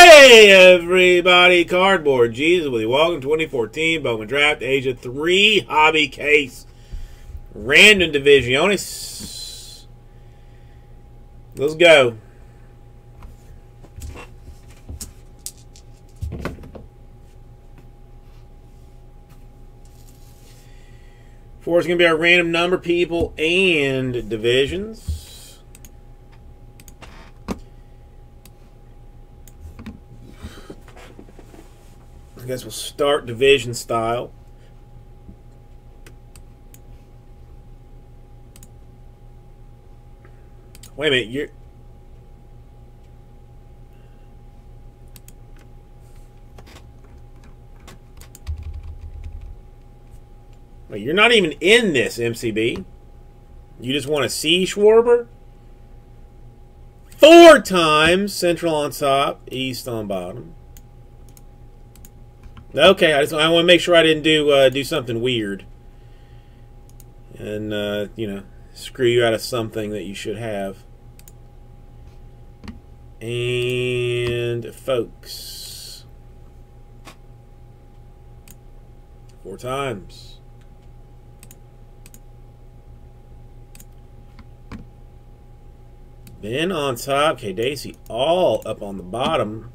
Hey everybody, Cardboard Jesus with you. Welcome to 2014 Bowman Draft, Asia 3 Hobby Case. Random Divisiones. Let's go. Four is going to be our random number, people, and divisions. I guess we'll start division style. Wait a minute, you're... Wait, you're not even in this, MCB. You just want to see Schwarber? 4 times, Central on top, East on bottom. Okay, I want to make sure I didn't do something weird, and you know, screw you out of something that you should have. And folks, 4 times. Then on top, KDAC all up on the bottom.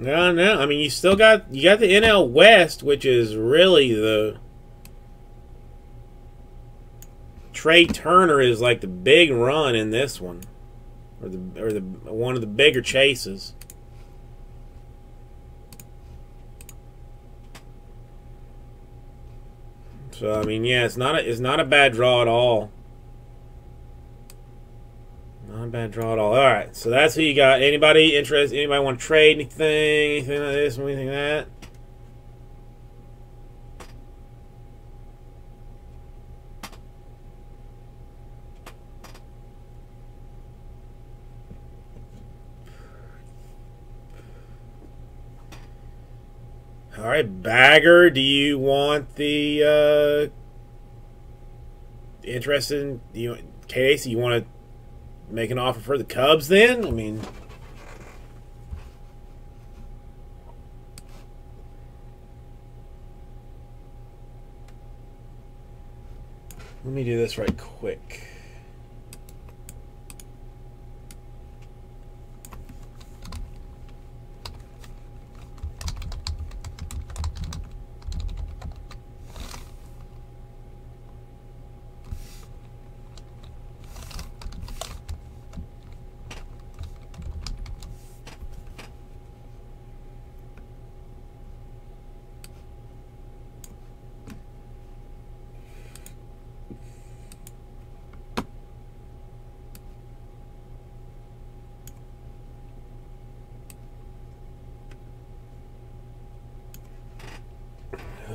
No. I mean, you still got the NL West, which is really the Trea Turner is like the big run in this one, or the one of the bigger chases. So I mean, yeah, it's not a bad draw at all. Not a bad draw at all. All right, so that's who you got. Anybody interested? Anybody want to trade anything? Anything like this? Anything like that? All right, Bagger. Do you want the interested in you case? You want to make an offer for the Cubs then? I mean, let me do this right quick.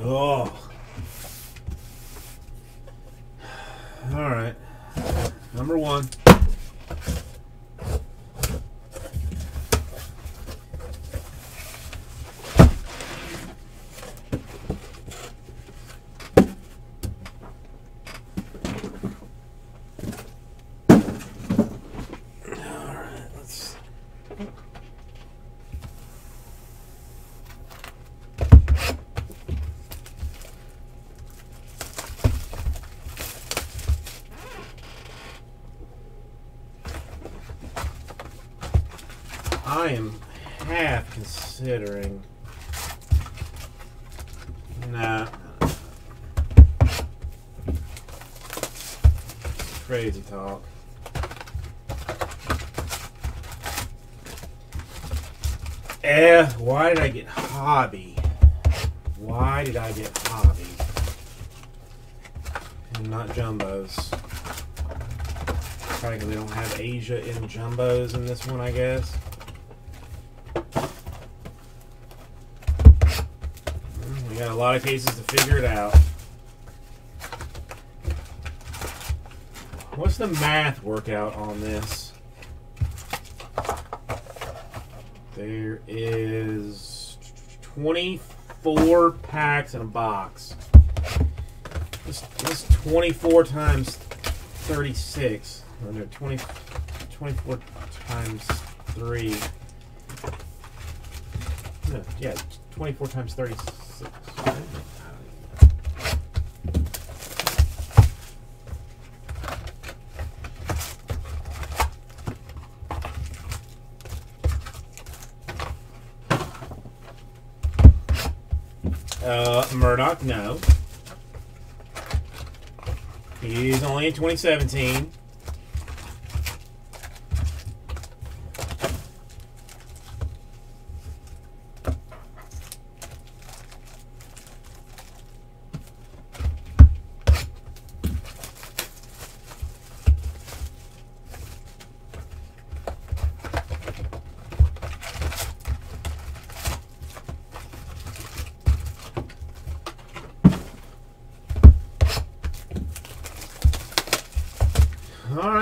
Oh. All right. Number 1. I am half considering. Nah. Crazy talk. Why did I get hobby? Why did I get hobby? And not jumbos. Probably because they don't have Asia in jumbos in this one, I guess. A lot of cases to figure it out. What's the math workout on this? There is 24 packs in a box. That's 24 times 36. 24 times 3. No, yeah, 24 times 36. Right? Murdoch, no. He's only in 2017.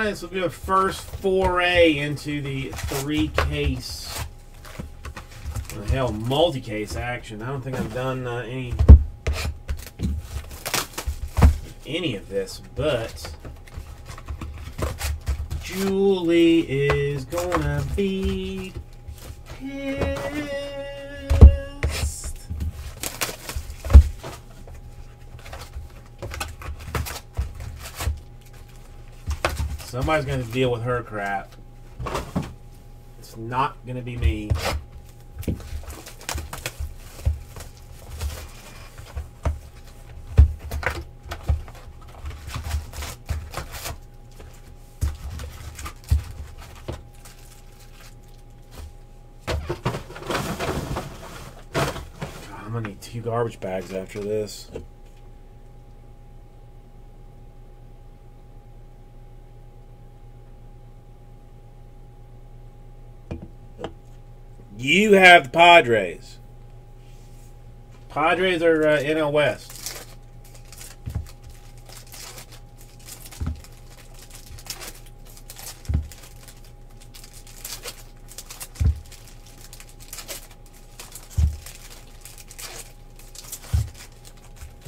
This will be our first foray into the three-case, well, hell, multi-case action. I don't think I've done any of this, but Julie is gonna be pissed. Somebody's going to deal with her crap. It's not going to be me. I'm going to need 2 garbage bags after this. You have the Padres. Padres are NL West.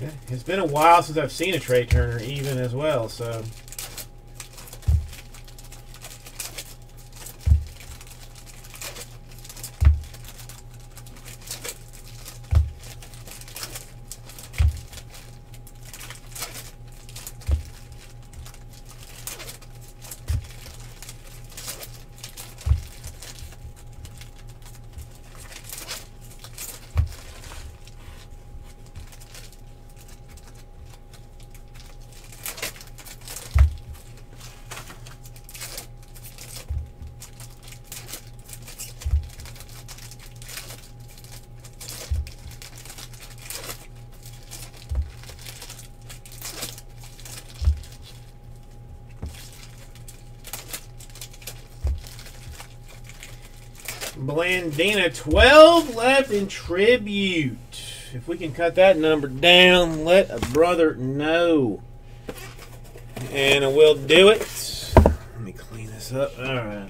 Yeah, it's been a while since I've seen a Trea Turner even as well, so... Blandina, 12 left in tribute. If we can cut that number down, let a brother know. And I will do it. Let me clean this up. Alright.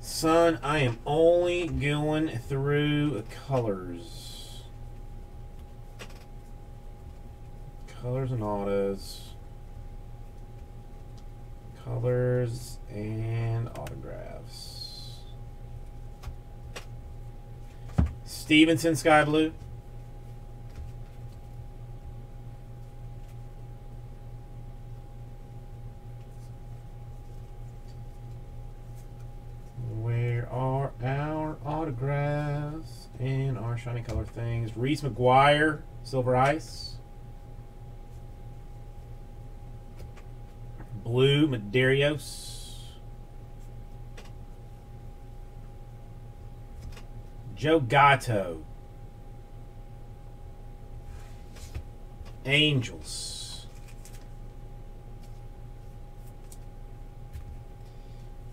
Son, I am only going through colors. Colors and autos. Colors and autographs. Stevenson, sky blue. Where are our autographs and our shiny color things? Reese McGuire, silver ice. Blue Medeiros, Joe Gatto, Angels,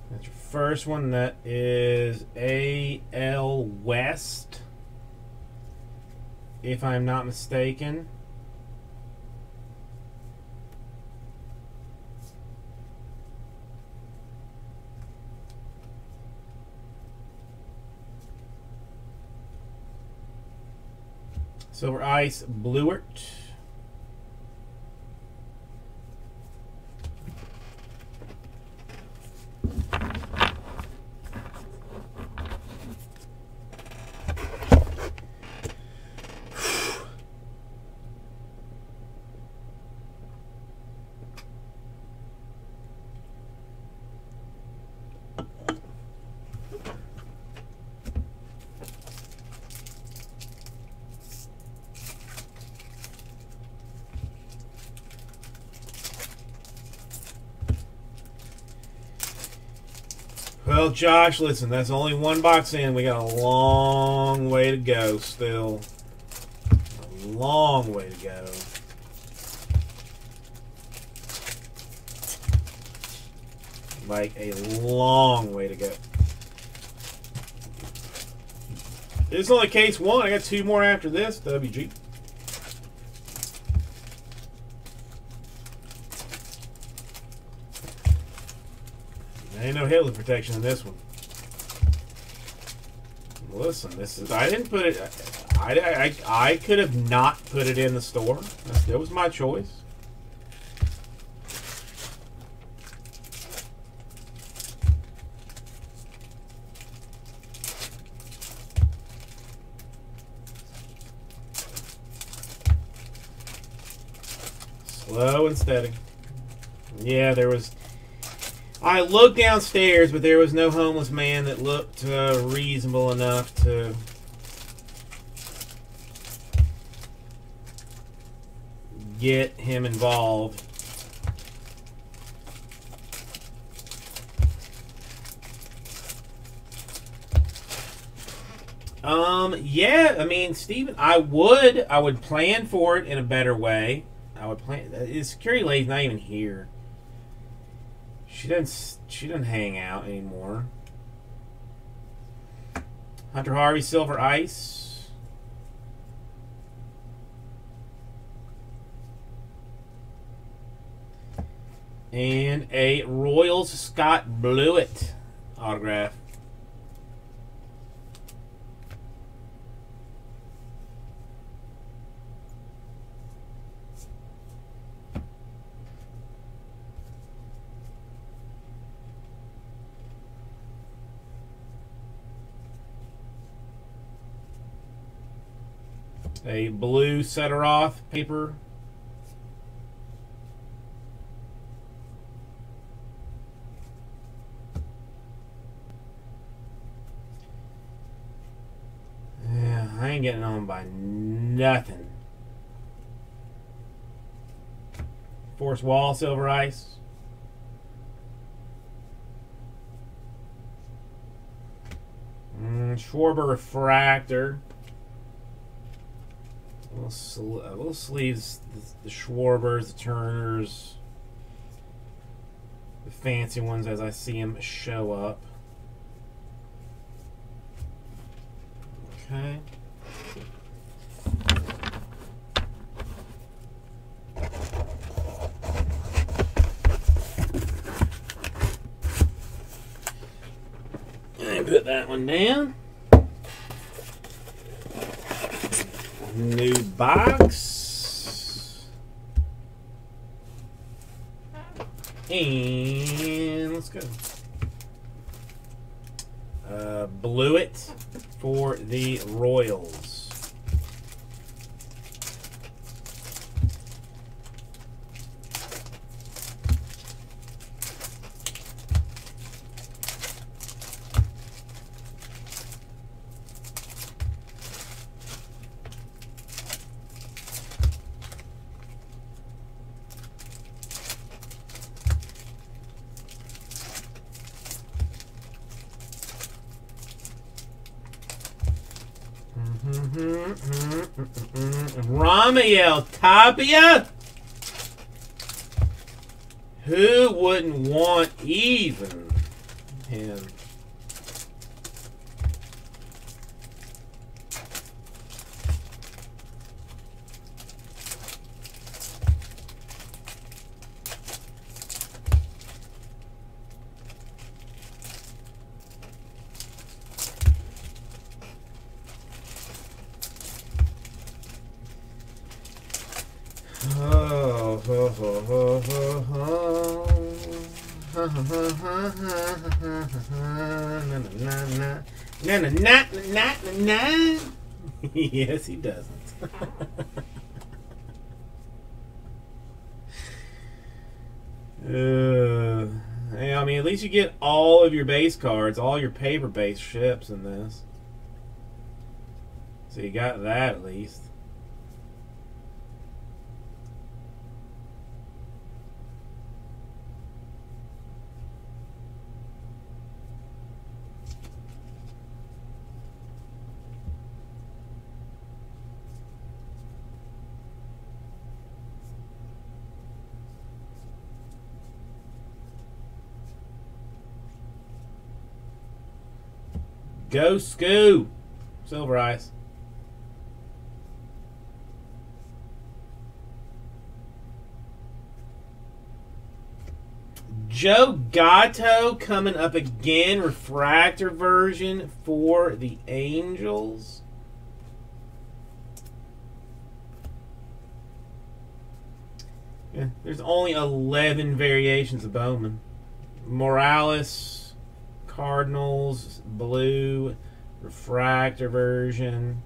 that's your first one. That is AL West, if I'm not mistaken. Silver Ice Blewett. Well, Josh, listen, that's only one box in. We got a long way to go still. A long way to go. Like a long way to go. It's only case one. I got two more after this, WG. Ain't no Hitler protection in this one. Listen, this is, I didn't put it, I could have not put it in the store. That was my choice. Slow and steady. Yeah, there was, I looked downstairs, but there was no homeless man that looked reasonable enough to get him involved. Yeah, I mean, Steven, I would plan for it in a better way. I would plan. The security lady's not even here. She doesn't hang out anymore. Hunter Harvey, Silver Ice. And a Royals Scott Blewett autograph. A blue Sederoth paper. Yeah, I ain't getting on by nothing. Forrest Wall, Silver Ice. Schwarber refractor. Little sleeves, the Schwarbers, the Turners, the fancy ones as I see them show up. Okay. And put that one down. New box. And let's go. Blewett for the Royals. Tapia? Who wouldn't want even him? Yes, he doesn't. I mean, at least you get all of your base cards, all your paper-based ships in this. So you got that at least. Go Scoo! Silver Eyes. Joe Gatto coming up again. Refractor version for the Angels. Yeah, there's only 11 variations of Bowman. Morales. Cardinals, blue, refractor version.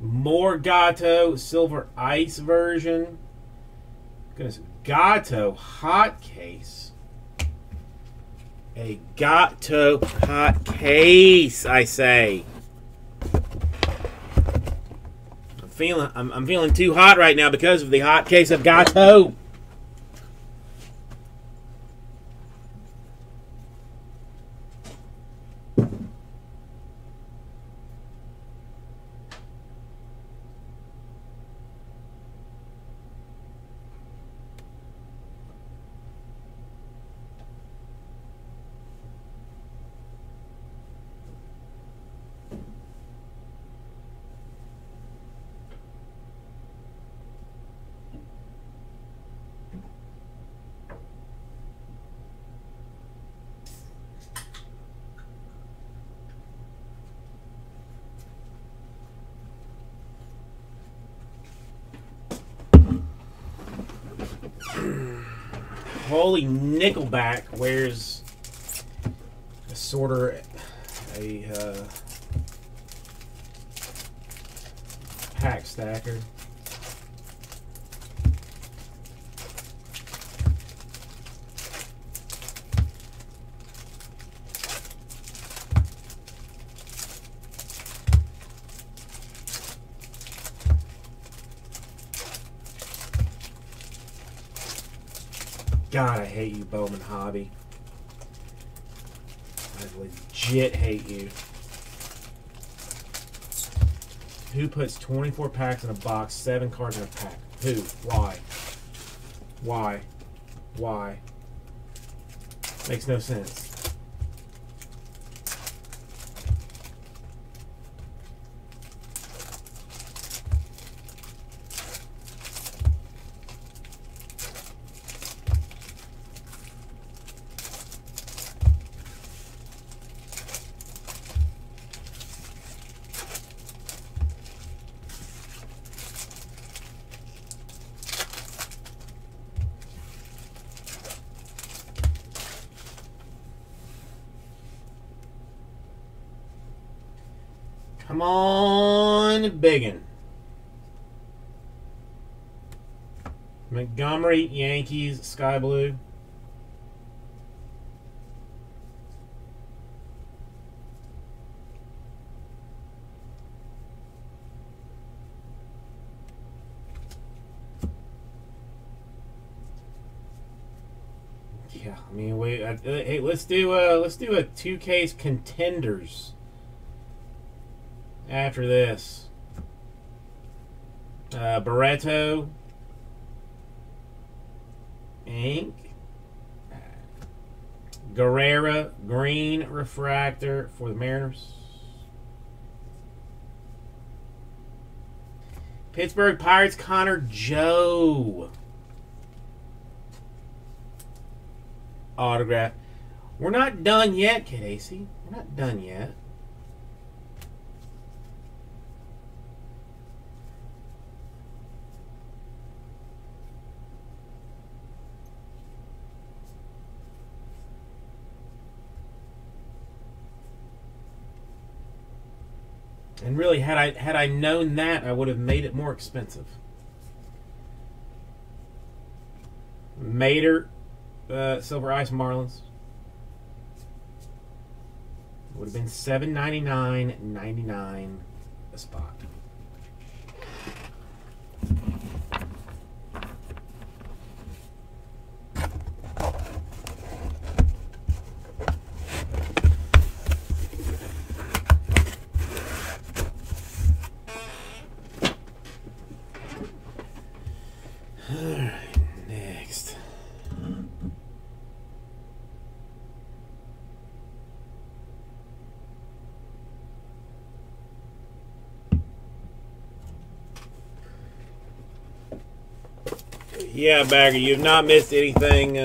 More Gatto, silver ice version. Goodness, Gatto hot case. A Gatto hot case, I say. I'm feeling too hot right now because of the hot case of Gatto. Holy Nickelback wears a sorter, a pack stacker. God, I hate you, Bowman Hobby. I legit hate you. Who puts 24 packs in a box, 7 cards in a pack? Who? Why? Why? Why? Makes no sense. Come on, biggin. Montgomery, Yankees, sky blue. Yeah, I mean, wait. Hey, let's do a 2-case contenders. After this, Barreto, ink, Guerrera, green refractor for the Mariners. Pittsburgh Pirates, Connor Joe. Autograph. We're not done yet, KDAC. We're not done yet. And really, had I known that, I would have made it more expensive. Mater, Silver Ice Marlins. Would have been $799.99 a spot. Yeah, Bagger, you've not missed anything.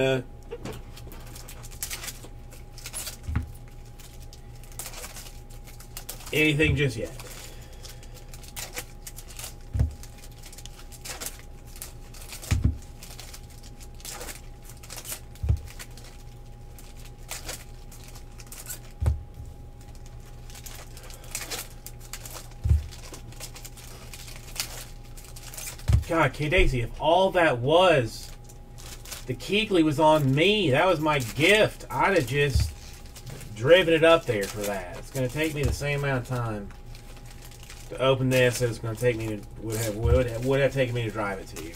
Anything just yet. God, KDAC, if all that was, the Keekly was on me. That was my gift. I'd have just driven it up there for that. It's going to take me the same amount of time to open this as it's going to take me to, would have taken me to drive it to you.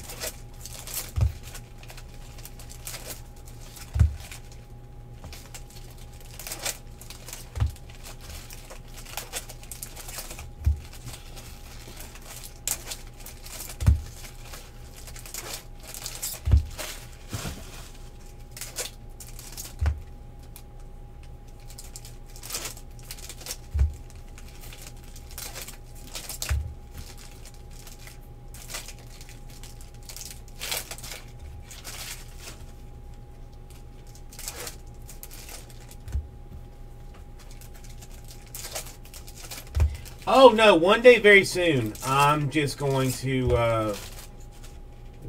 Oh, no, one day very soon, I'm just going to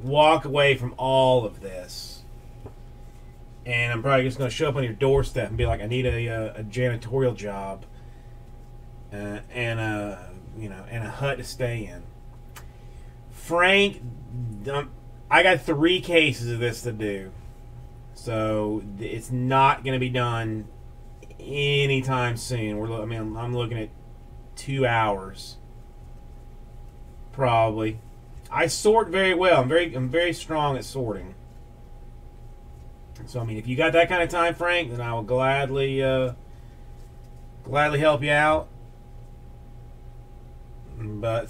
walk away from all of this. And I'm probably just going to show up on your doorstep and be like, I need a janitorial job and a hut to stay in. Frank, I got 3 cases of this to do. So it's not going to be done anytime soon. I mean, I'm looking at 2 hours, probably. I sort very well. I'm very strong at sorting. So I mean, if you got that kind of time, Frank, then I will gladly help you out. But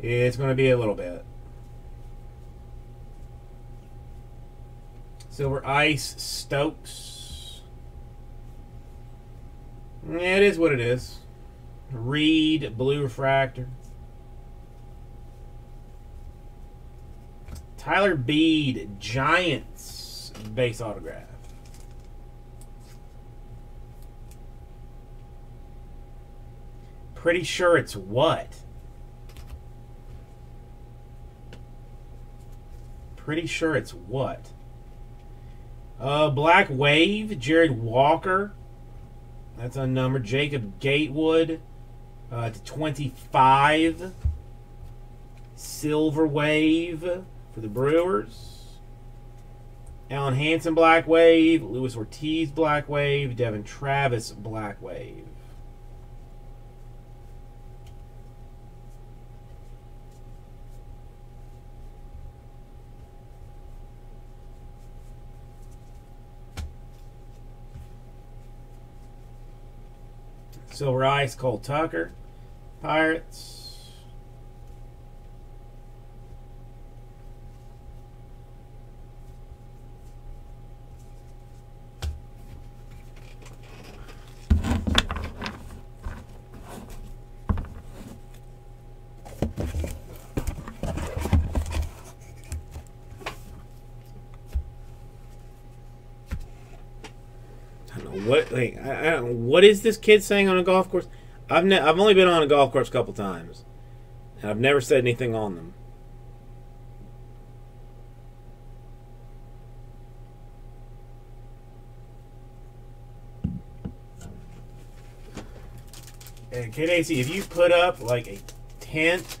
it's going to be a little bit. Silver Ice Stokes. Yeah, it is what it is. Reed, Blue Refractor. Tyler Bede, Giants, base autograph. Pretty sure it's what? Pretty sure it's what? Black Wave, Jared Walker. That's unnumbered. Jacob Gatewood to 25. Silver Wave for the Brewers. Alan Hansen, Black Wave. Luis Ortiz, Black Wave. Devin Travis, Black Wave. Silver Ice, Cole Tucker, Pirates. What is this kid saying on a golf course? I've only been on a golf course a couple times, and I've never said anything on them. And KDAC, if you put up like a tent,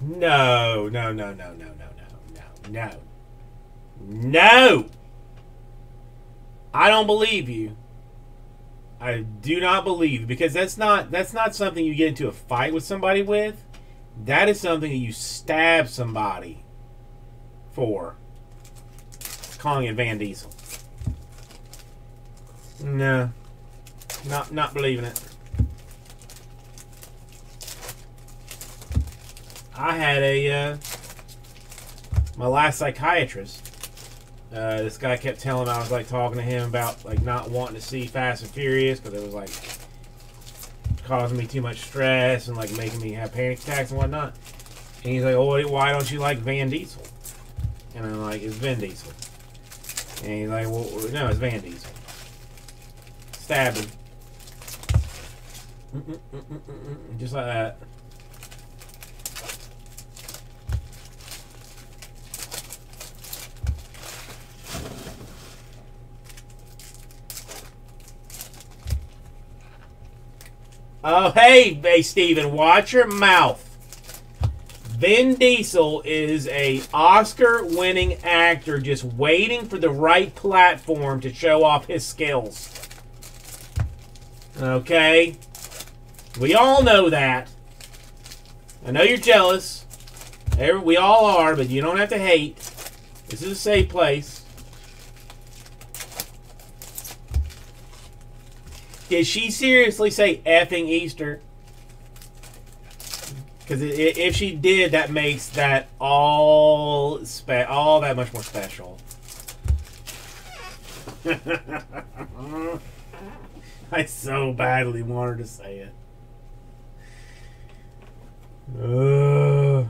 no. I don't believe you. I do not believe, because that's not something you get into a fight with somebody with. That is something that you stab somebody for. Calling it Vin Diesel. No. Not believing it. I had a my last psychiatrist, this guy kept telling me, I was like talking to him about like not wanting to see Fast and Furious because it was like causing me too much stress and like making me have panic attacks and whatnot. And he's like, "Oh, why don't you like Vin Diesel?" And I'm like, "It's Vin Diesel." And he's like, "Well, no, it's Vin Diesel." Stabbing, just like that. Oh, hey, Steven, watch your mouth. Vin Diesel is an Oscar-winning actor just waiting for the right platform to show off his skills. Okay? We all know that. I know you're jealous. We all are, but you don't have to hate. This is a safe place. Did she seriously say effing Easter? Because if she did, that makes that all that much more special. I so badly wanted to say it.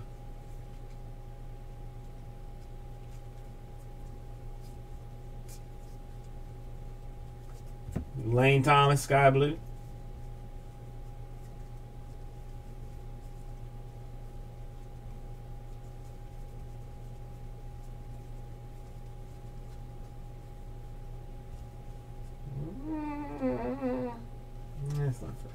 Lane Thomas, Sky Blue. That's not fair.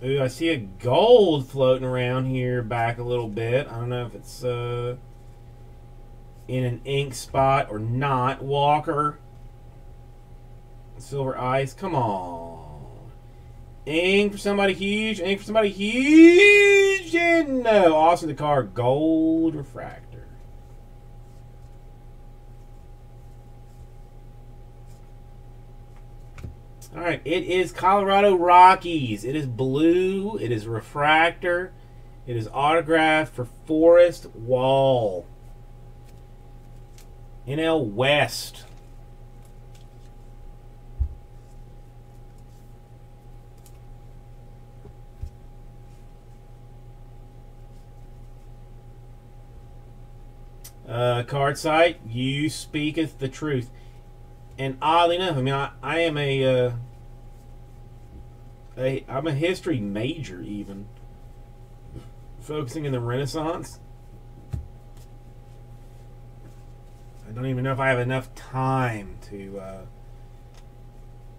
Ooh, I see a gold floating around here back a little bit. I don't know if it's in an ink spot or not. Walker. Silver Ice. Come on. Ink for somebody huge. Ink for somebody huge. And no. Austin Dakar. Gold refractor. All right, it is Colorado Rockies. It is blue. It is refractor. It is autographed for Forrest Wall. NL West. Card site, you speaketh the truth. And oddly enough, I mean, I am I'm a history major, even focusing in the Renaissance. I don't even know if I have enough time to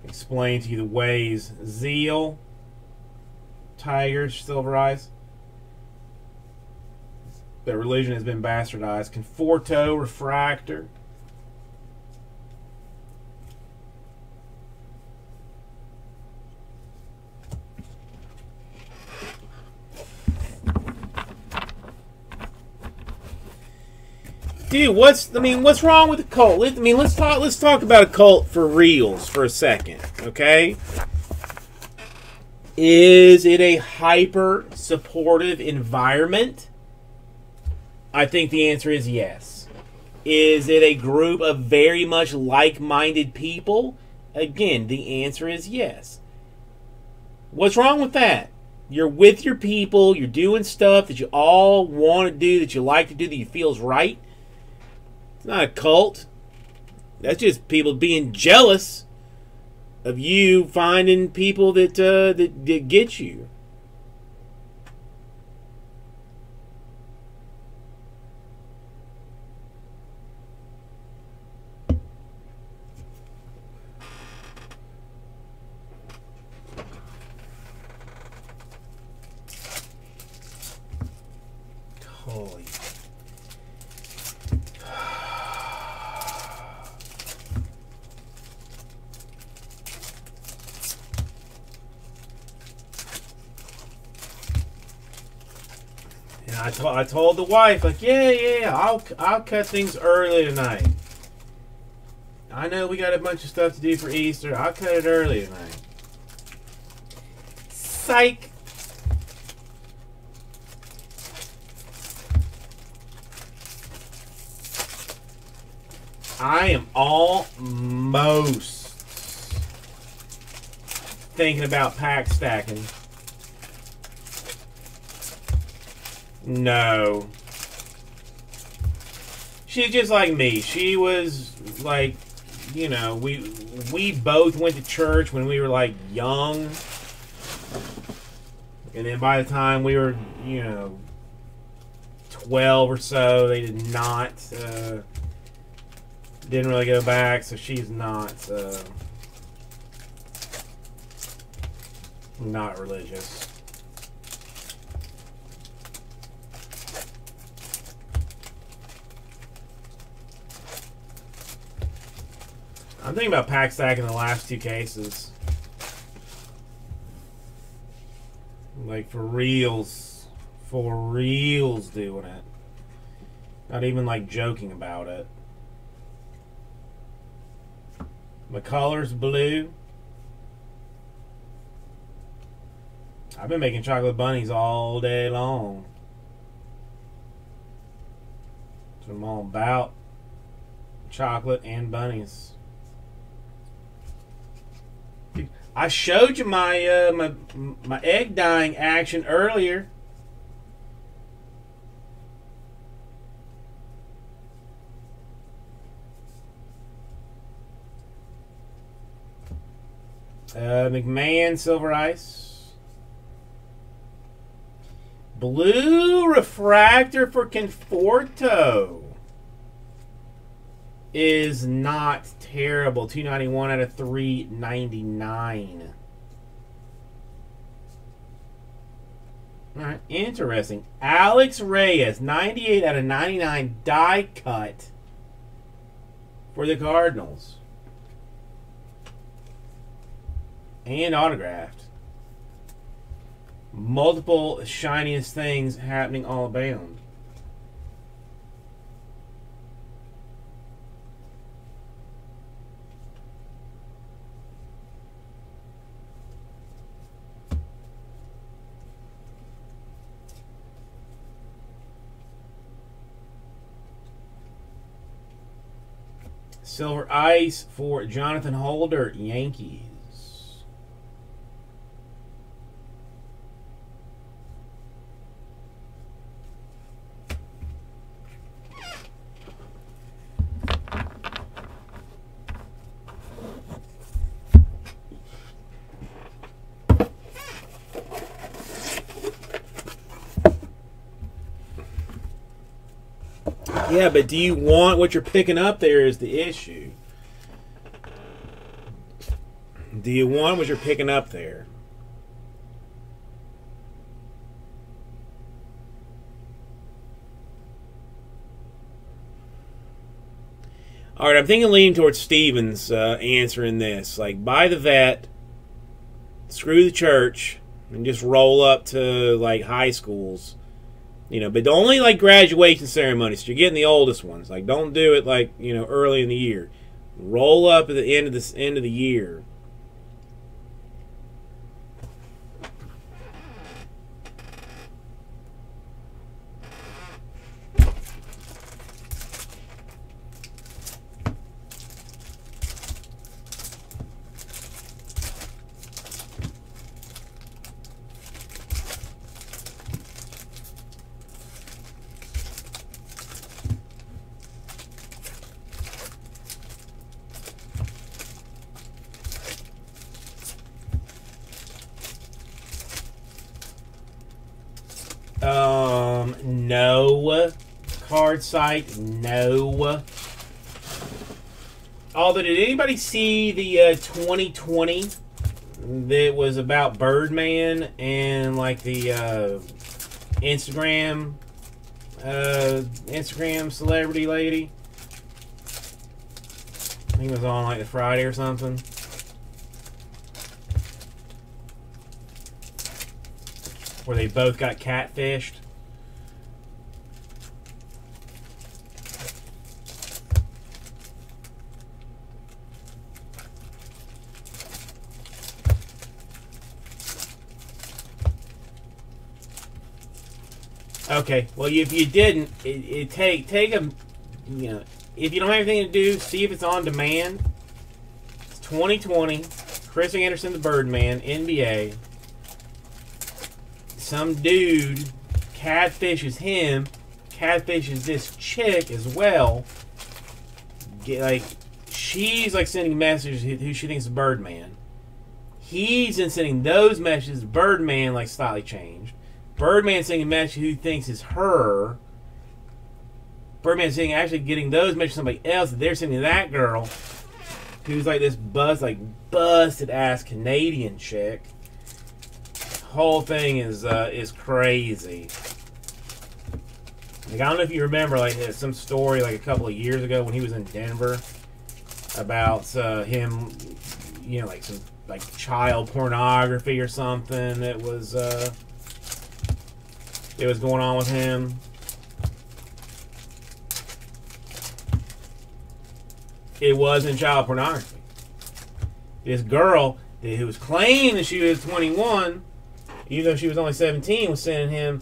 explain to you the ways. Zeal, Tigers, Silver Eyes. That religion has been bastardized. Conforto, refractor. Dude, what's wrong with the cult? I mean, let's talk about a cult for reals for a second, okay? Is it a hyper supportive environment? I think the answer is yes. Is it a group of very much like-minded people? Again, the answer is yes. What's wrong with that? You're with your people, you're doing stuff that you all want to do, that you like to do, that you feel is right. It's not a cult. That's just people being jealous of you finding people that that get you. Holy. I told the wife, like, yeah, I'll cut things early tonight. I know we got a bunch of stuff to do for Easter. I'll cut it early tonight. Psych. I am almost thinking about pack stacking. No. She's just like me. She was like, you know, we both went to church when we were like young. And then by the time we were, you know, 12 or so, they did not, didn't really go back. So she's not, not religious. I'm thinking about pack stacking the last two cases. Like for reals. For reals doing it. Not even like joking about it. McCullers Blue. I've been making chocolate bunnies all day long. That's what I'm all about. Chocolate and bunnies. I showed you my my egg dyeing action earlier. McMahon Silver Ice. Blue refractor for Conforto is not terrible. 291 out of 399. All right, interesting. Alex Reyes, 98 out of 99 die cut for the Cardinals. And autographed. Multiple shiniest things happening all abound. Silver Ice for Jonathan Holder, Yankees. Yeah, but do you want what you're picking up there is the issue. Do you want what you're picking up there? All right, I'm thinking leaning towards Stevens answering this. Like, buy the vet, screw the church, and just roll up to, like, high schools. You know, but only like graduation ceremonies. You're getting the oldest ones. Like, don't do it like, you know, early in the year. Roll up at the end of this end of the year. No card site. No. Although, did anybody see the 2020 that was about Birdman and like the Instagram Instagram celebrity lady. I think it was on like the Friday or something. Where they both got catfished. Okay, well, if you didn't, it take a, you know, if you don't have anything to do, see if it's on demand. It's 2020, Chris Anderson, the Birdman, NBA. Some dude catfishes him, catfishes this chick as well. Like, she's like sending messages who she thinks is Birdman. He's been sending those messages. Birdman like slightly changed. Birdman's sending a message who thinks is her. Birdman's sending actually getting those messages to somebody else. They're sending that girl, who's like this busted ass Canadian chick. Whole thing is crazy. Like, I don't know if you remember, like, some story like a couple of years ago when he was in Denver about him, you know, like some like child pornography or something that was it was going on with him. It wasn't child pornography. This girl who was claiming that she was 21. Even though she was only 17, was sending him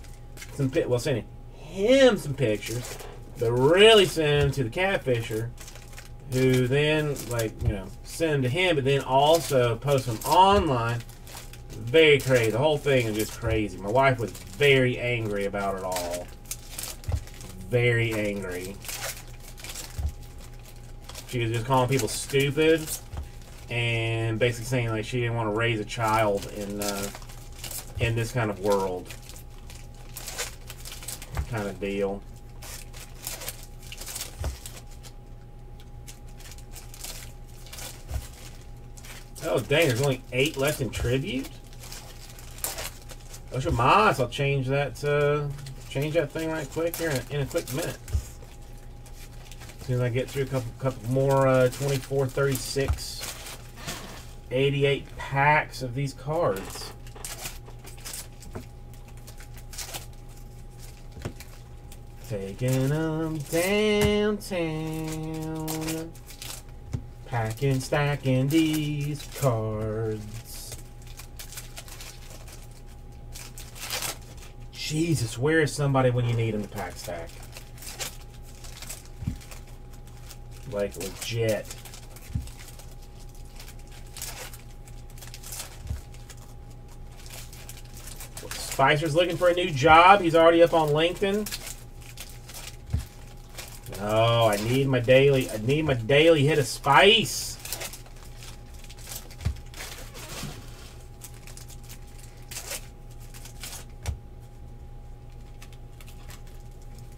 some pictures, but really sending them to the catfisher, who then, like, you know, sent them to him, but then also post them online. Very crazy. The whole thing is just crazy. My wife was very angry about it all. Very angry. She was just calling people stupid and basically saying like she didn't want to raise a child in this kind of world, kind of deal. Oh dang, there's only 8 left in tribute. Osha Mas, I'll change that thing right quick here in a quick minute. As soon as I get through a couple more 24, 36, 88 packs of these cards. Taking them downtown, packing, stacking these cards. Jesus, where is somebody when you need them to pack stack? Like, legit. Spicer's looking for a new job. He's already up on LinkedIn. Oh, I need my daily hit of spice.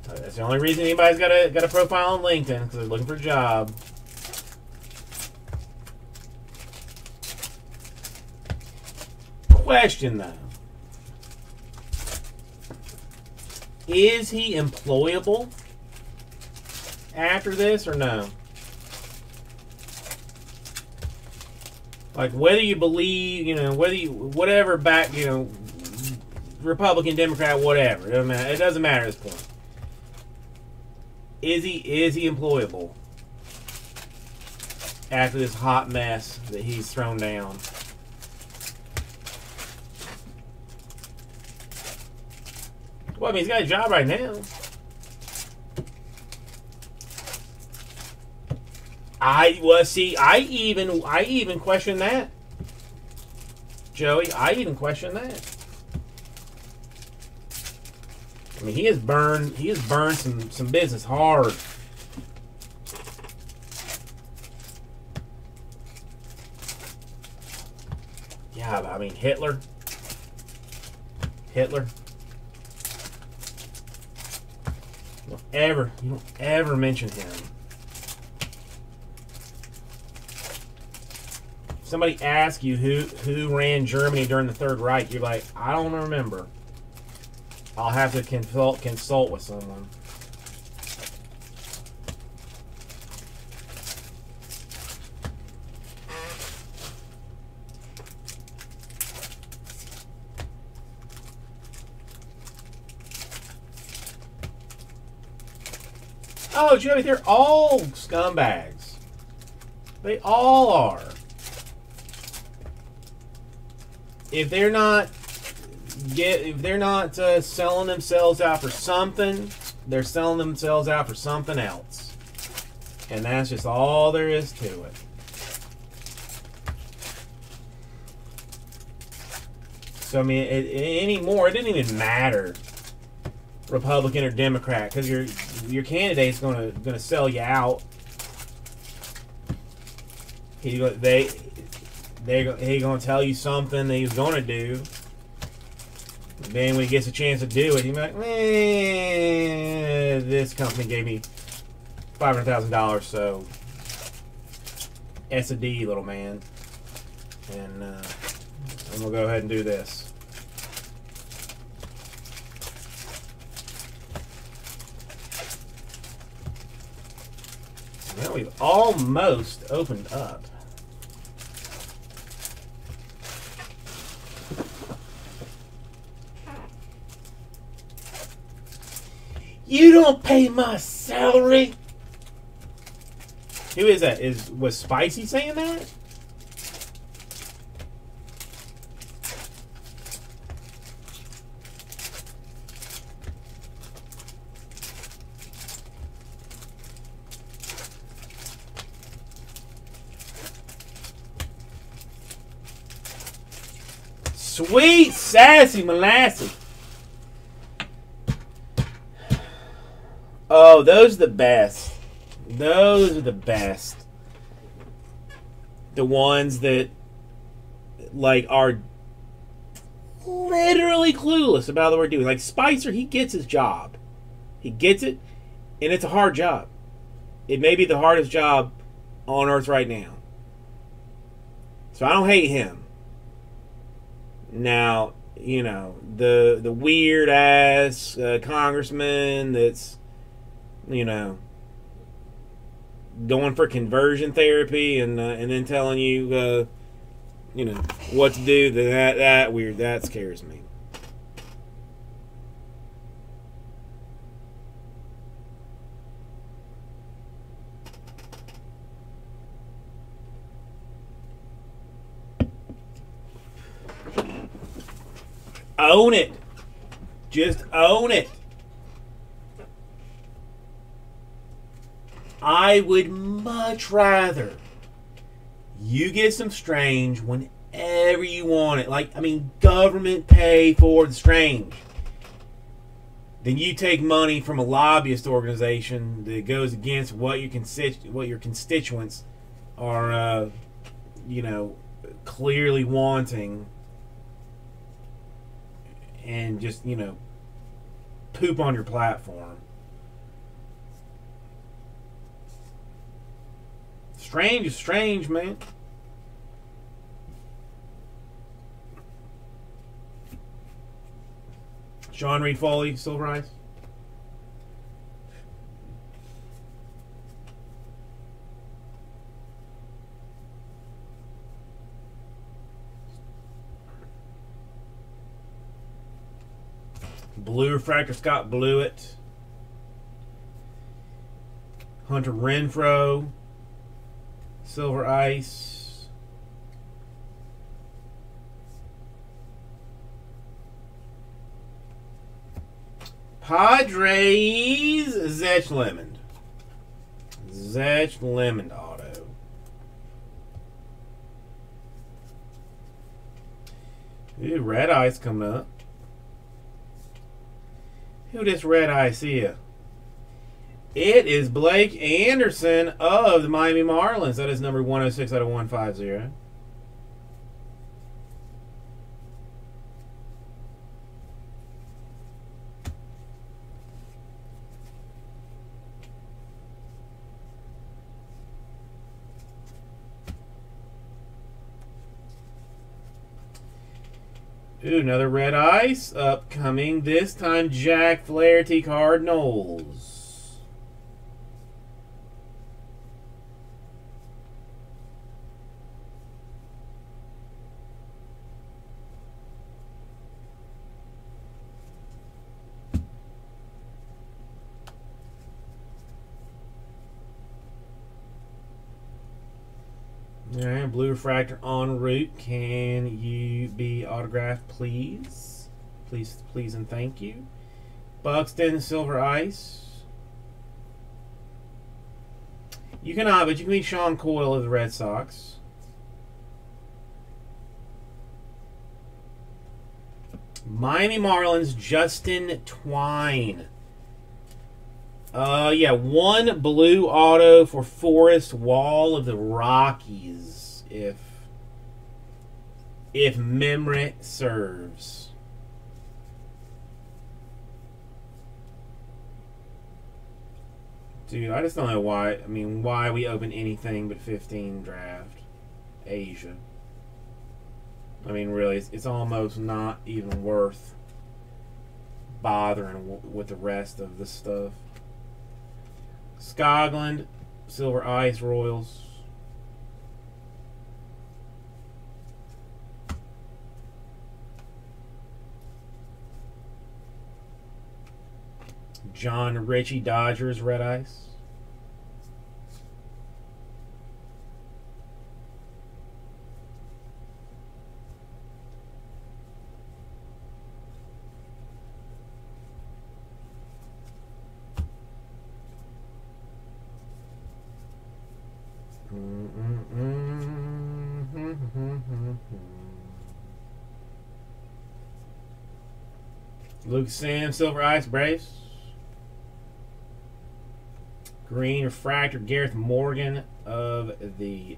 That's the only reason anybody's got a profile on LinkedIn, because they're looking for a job. Question though. Is he employable after this or no? Like, whether you believe, you know, whether you, whatever, back, you know, Republican, Democrat, whatever, it doesn't matter. It doesn't matter at this point. Is he employable after this hot mess that he's thrown down? Well, I mean, he's got a job right now. I even question that, Joey. I even question that. I mean, he has burned some business hard. Yeah, I mean, Hitler. You don't ever mention him. Somebody asks you who ran Germany during the Third Reich, you're like, I don't remember. I'll have to consult with someone. Oh, Joey, they're all scumbags. They all are. If they're not selling themselves out for something, they're selling themselves out for something else, and that's just all there is to it. So I mean, anymore, it didn't even matter, Republican or Democrat, because your candidate's gonna sell you out. He gonna tell you something that he's gonna do. Then when he gets a chance to do it, he's like, eh, this company gave me $500,000, so S&D, little man, and I'm gonna go ahead and do this. Now we've almost opened up. You don't pay my salary. Who is that? Was Spicy saying that? Sweet sassy molasses. Oh, those are the best. Those are the best. The ones that, like, are literally clueless about what we're doing. Like, Spicer, he gets his job. He gets it, and it's a hard job. It may be the hardest job on earth right now. So I don't hate him. Now, you know, the weird-ass congressman that's, you know, going for conversion therapy and then telling you, you know, what to do. That weird. That scares me. Own it. Just own it. I would much rather you get some strange whenever you want it. Like, I mean, government pay for the strange. Then you take money from a lobbyist organization that goes against what your constituents are, you know, clearly wanting, and just, you know, poop on your platform. Strange is strange, man. Sean Reed Foley, Silver Eyes. Blue Refractor, Scott Blewett. Hunter Renfro. Silver Ice. Padres, Zech Lemon. Zech Lemon auto. Ooh, Red Ice coming up. Who this Red Ice here? It is Blake Anderson of the Miami Marlins. That is number 106 out of 150. Ooh, another red ice upcoming. This time, Jack Flaherty, Cardinals. All right, blue refractor en route. Can you be autographed, please? Please, please, and thank you. Buxton, silver ice. You cannot, but you can be Sean Coyle of the Red Sox. Miami Marlins, Justin Twine. Yeah, one blue auto for Forrest Wall of the Rockies, if memory serves. Dude, I just don't know why, I mean, why we open anything but 15 draft Asia. I mean, really, it's almost not even worth bothering with the rest of this stuff. Skoglund, silver ice, Royals. John Ritchie, Dodgers, red ice. Luke Sam, silver ice, Braves. Green refractor, Gareth Morgan of the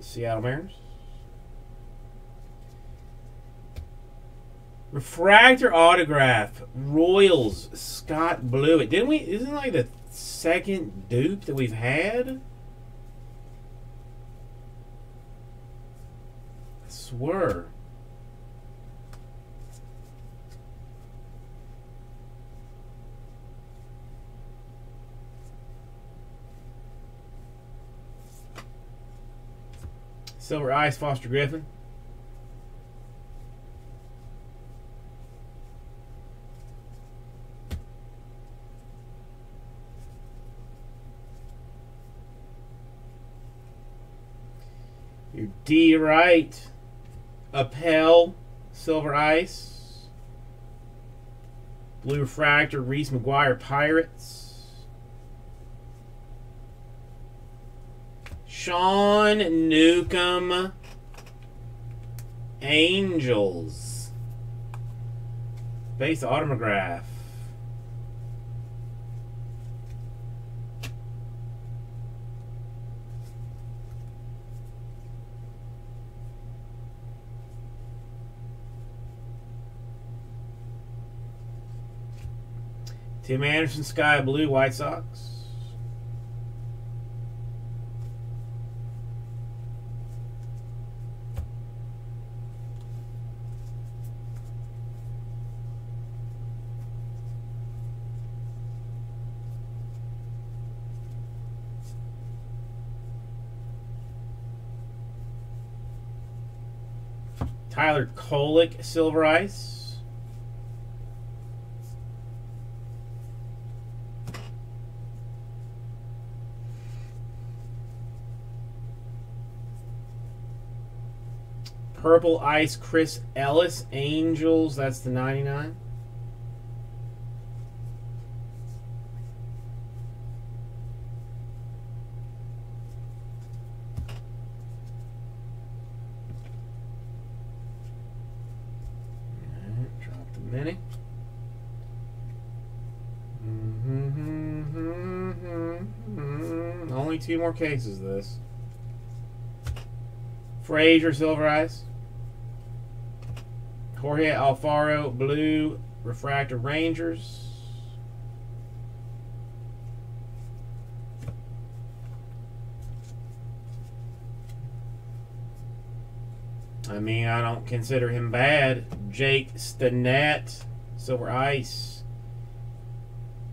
Seattle Mariners. Refractor autograph, Royals, Scott Blewett. Didn't we? Isn't it like the second dupe that we've had? I swear. Silver ice, Foster Griffin. Your D right, Appel, silver ice. Blue refractor, Reese McGuire, Pirates. Sean Newcomb, Angels. Base autograph. Tim Anderson, Sky Blue, White Sox. Tyler Kolick, silver ice. Purple ice, Chris Ellis, Angels. That's the 99. Two more cases of this. Frazier, silver ice. Jorge Alfaro, blue refractor, Rangers. I mean, I don't consider him bad. Jake Stenat, Silver Ice.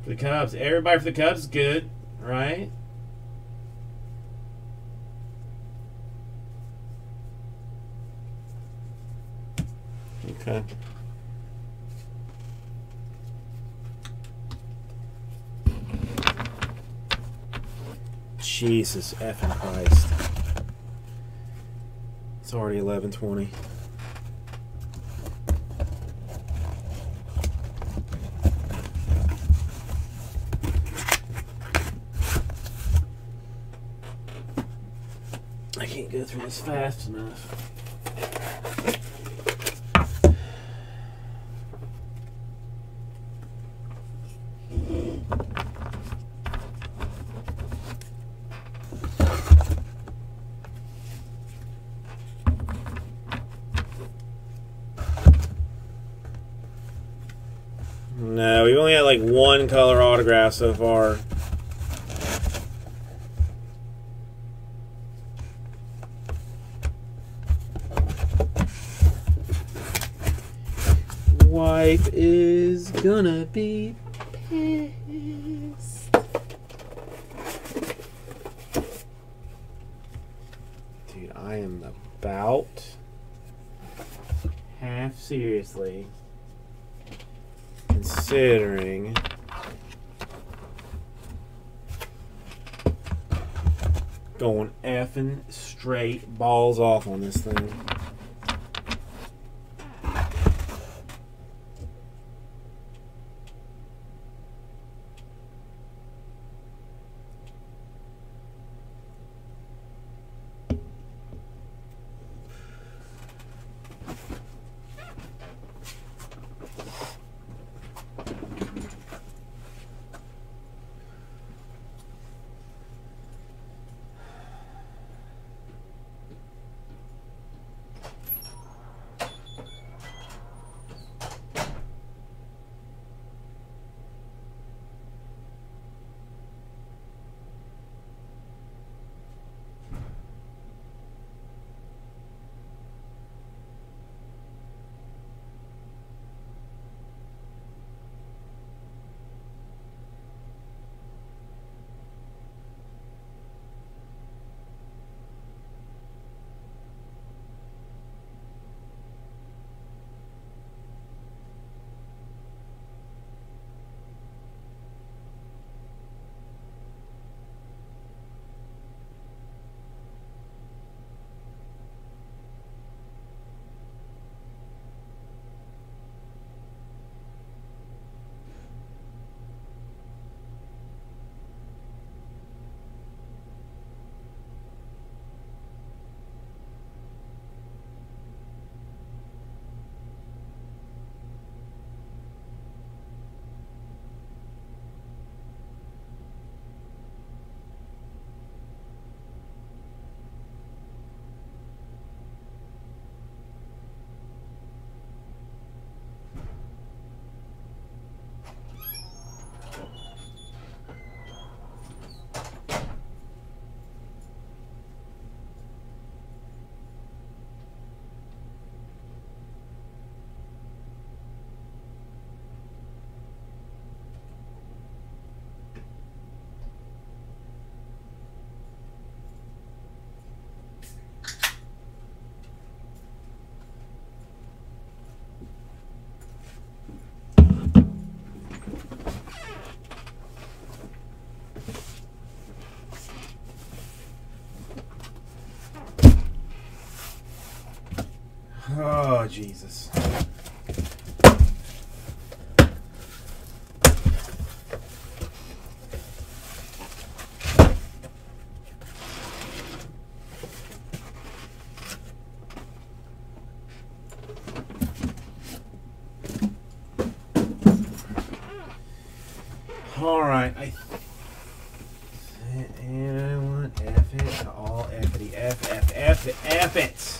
For the Cubs. Everybody for the Cubs is good, right? Okay. Jesus effing Christ. It's already 11:20. I can't go through this fast enough. Like one color autograph so far. Wife is gonna be pissed. Dude, I am about half seriously considering going effing straight balls off on this thing. Oh, Jesus. All right, I want F it to all F-ity, F it, F it.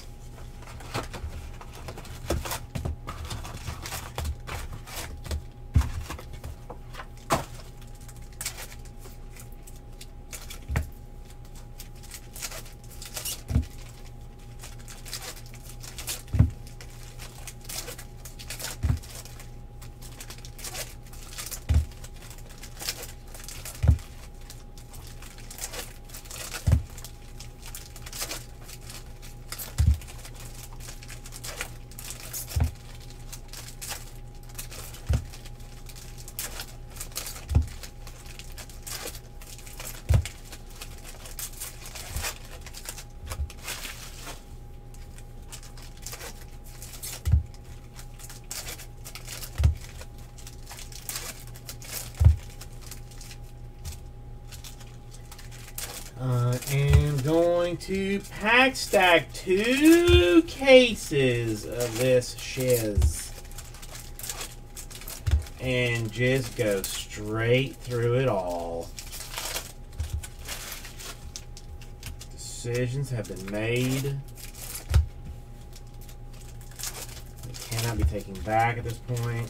going to pack stack 2 cases of this shiz and just go straight through it all. Decisions have been made. They cannot be taken back at this point.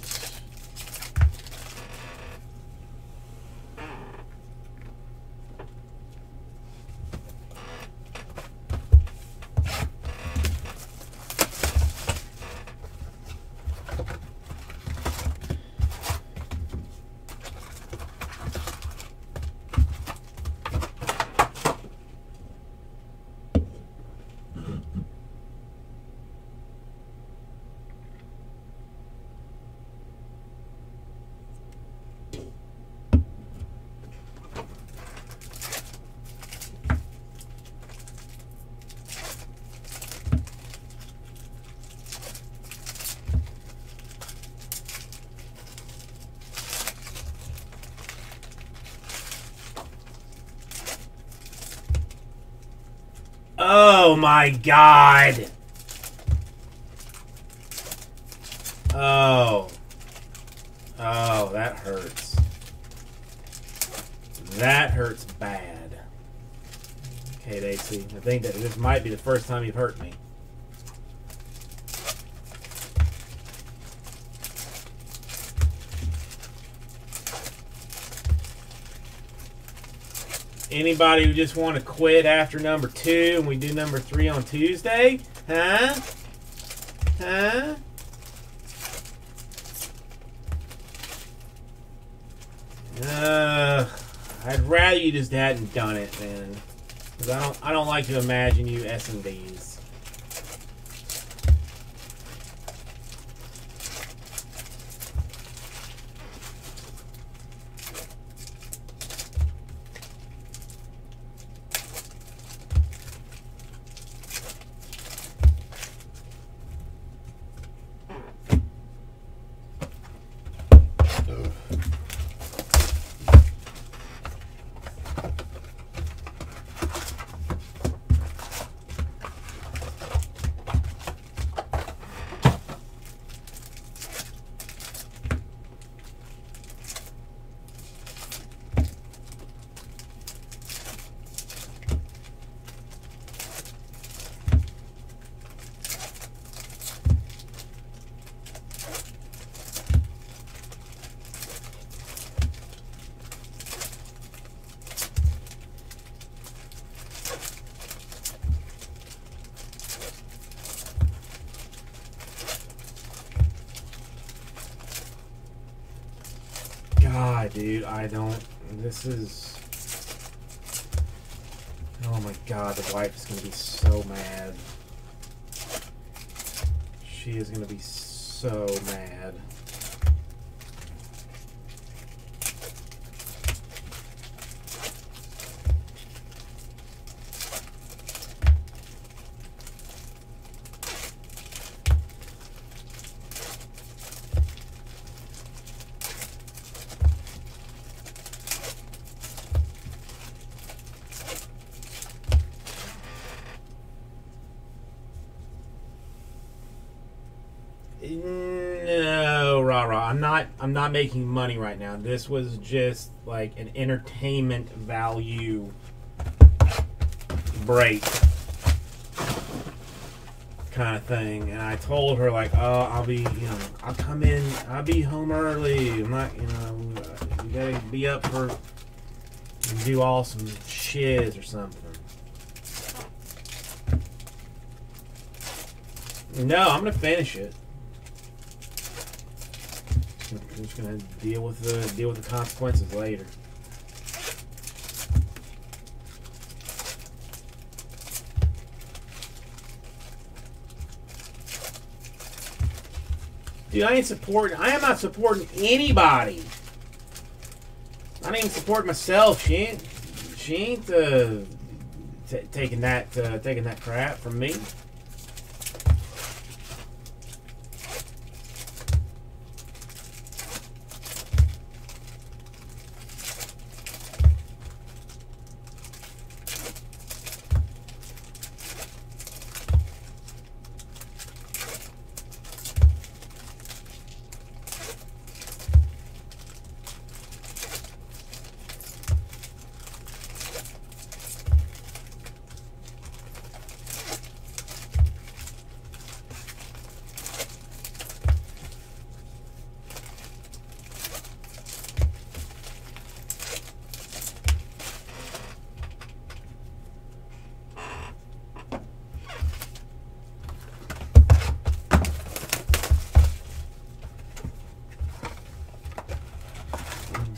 Oh my God. Oh, that hurts. That hurts bad. Okay, Daisy, I think that this might be the first time you've hurt me. Anybody who just want to quit after number 2 and we do number 3 on Tuesday? Huh? Huh? I'd rather you just hadn't done it, man. Because I don't like to imagine you S&Ds. Dude, oh my God, the wife is going to be so mad. She is going to be so mad. I'm not making money right now. This was just like an entertainment value break kind of thing. And I told her like, oh, I'll be, I'll come in, I'll be home early. I'm not, you gotta be up for and do all some shiz or something. No, I'm gonna finish it. I'm just gonna deal with the consequences later. Dude, I am not supporting anybody. I didn't even support myself. She ain't taking that crap from me.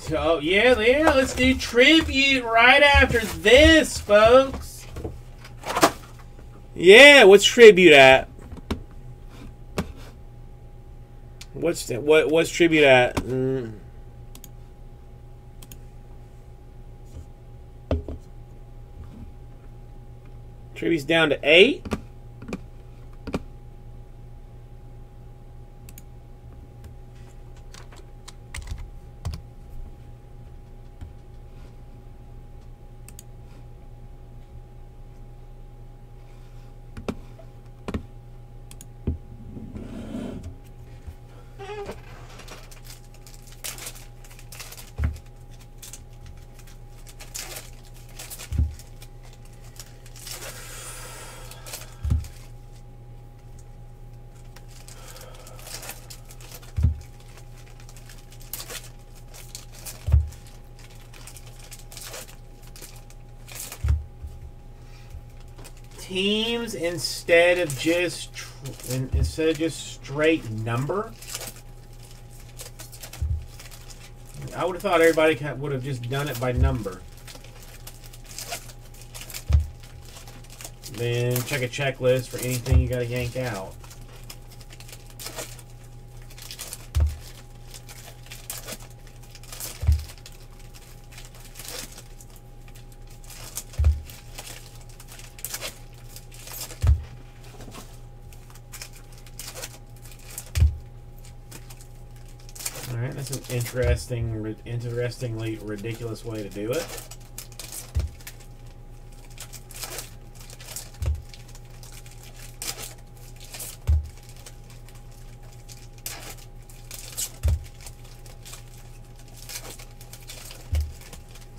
Oh, yeah, let's do tribute right after this, folks. Yeah, what's tribute at? What's tribute at? Tribute's down to 8. Teams instead of just straight number. I would have thought everybody would have just done it by number. Then check a checklist for anything you got to yank out. Interestingly ridiculous way to do it.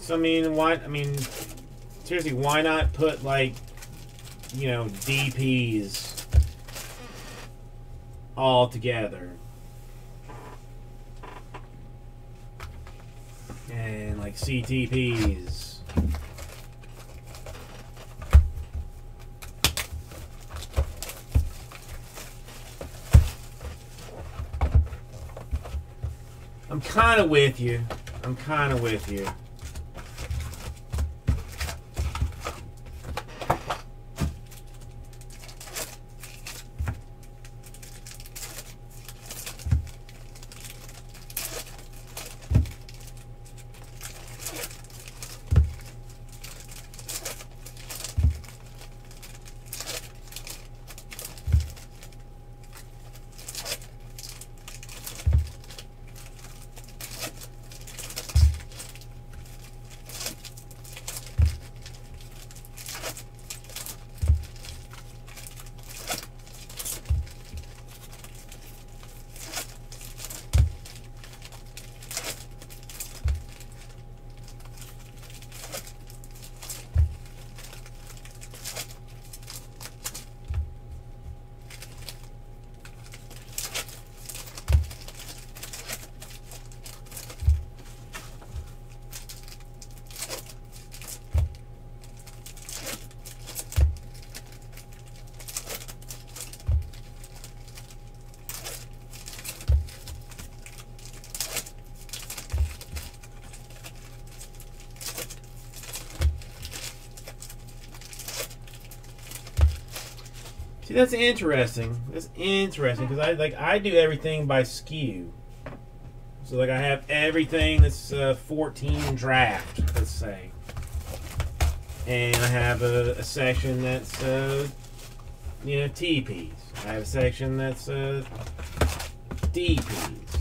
So I mean seriously, why not put like, you know, DPs all together? And like CTPs. I'm kind of with you. See, that's interesting. Because I do everything by skew. So like I have everything that's 14 draft, let's say, and I have a section that's you know, TPs. I have a section that's DPs,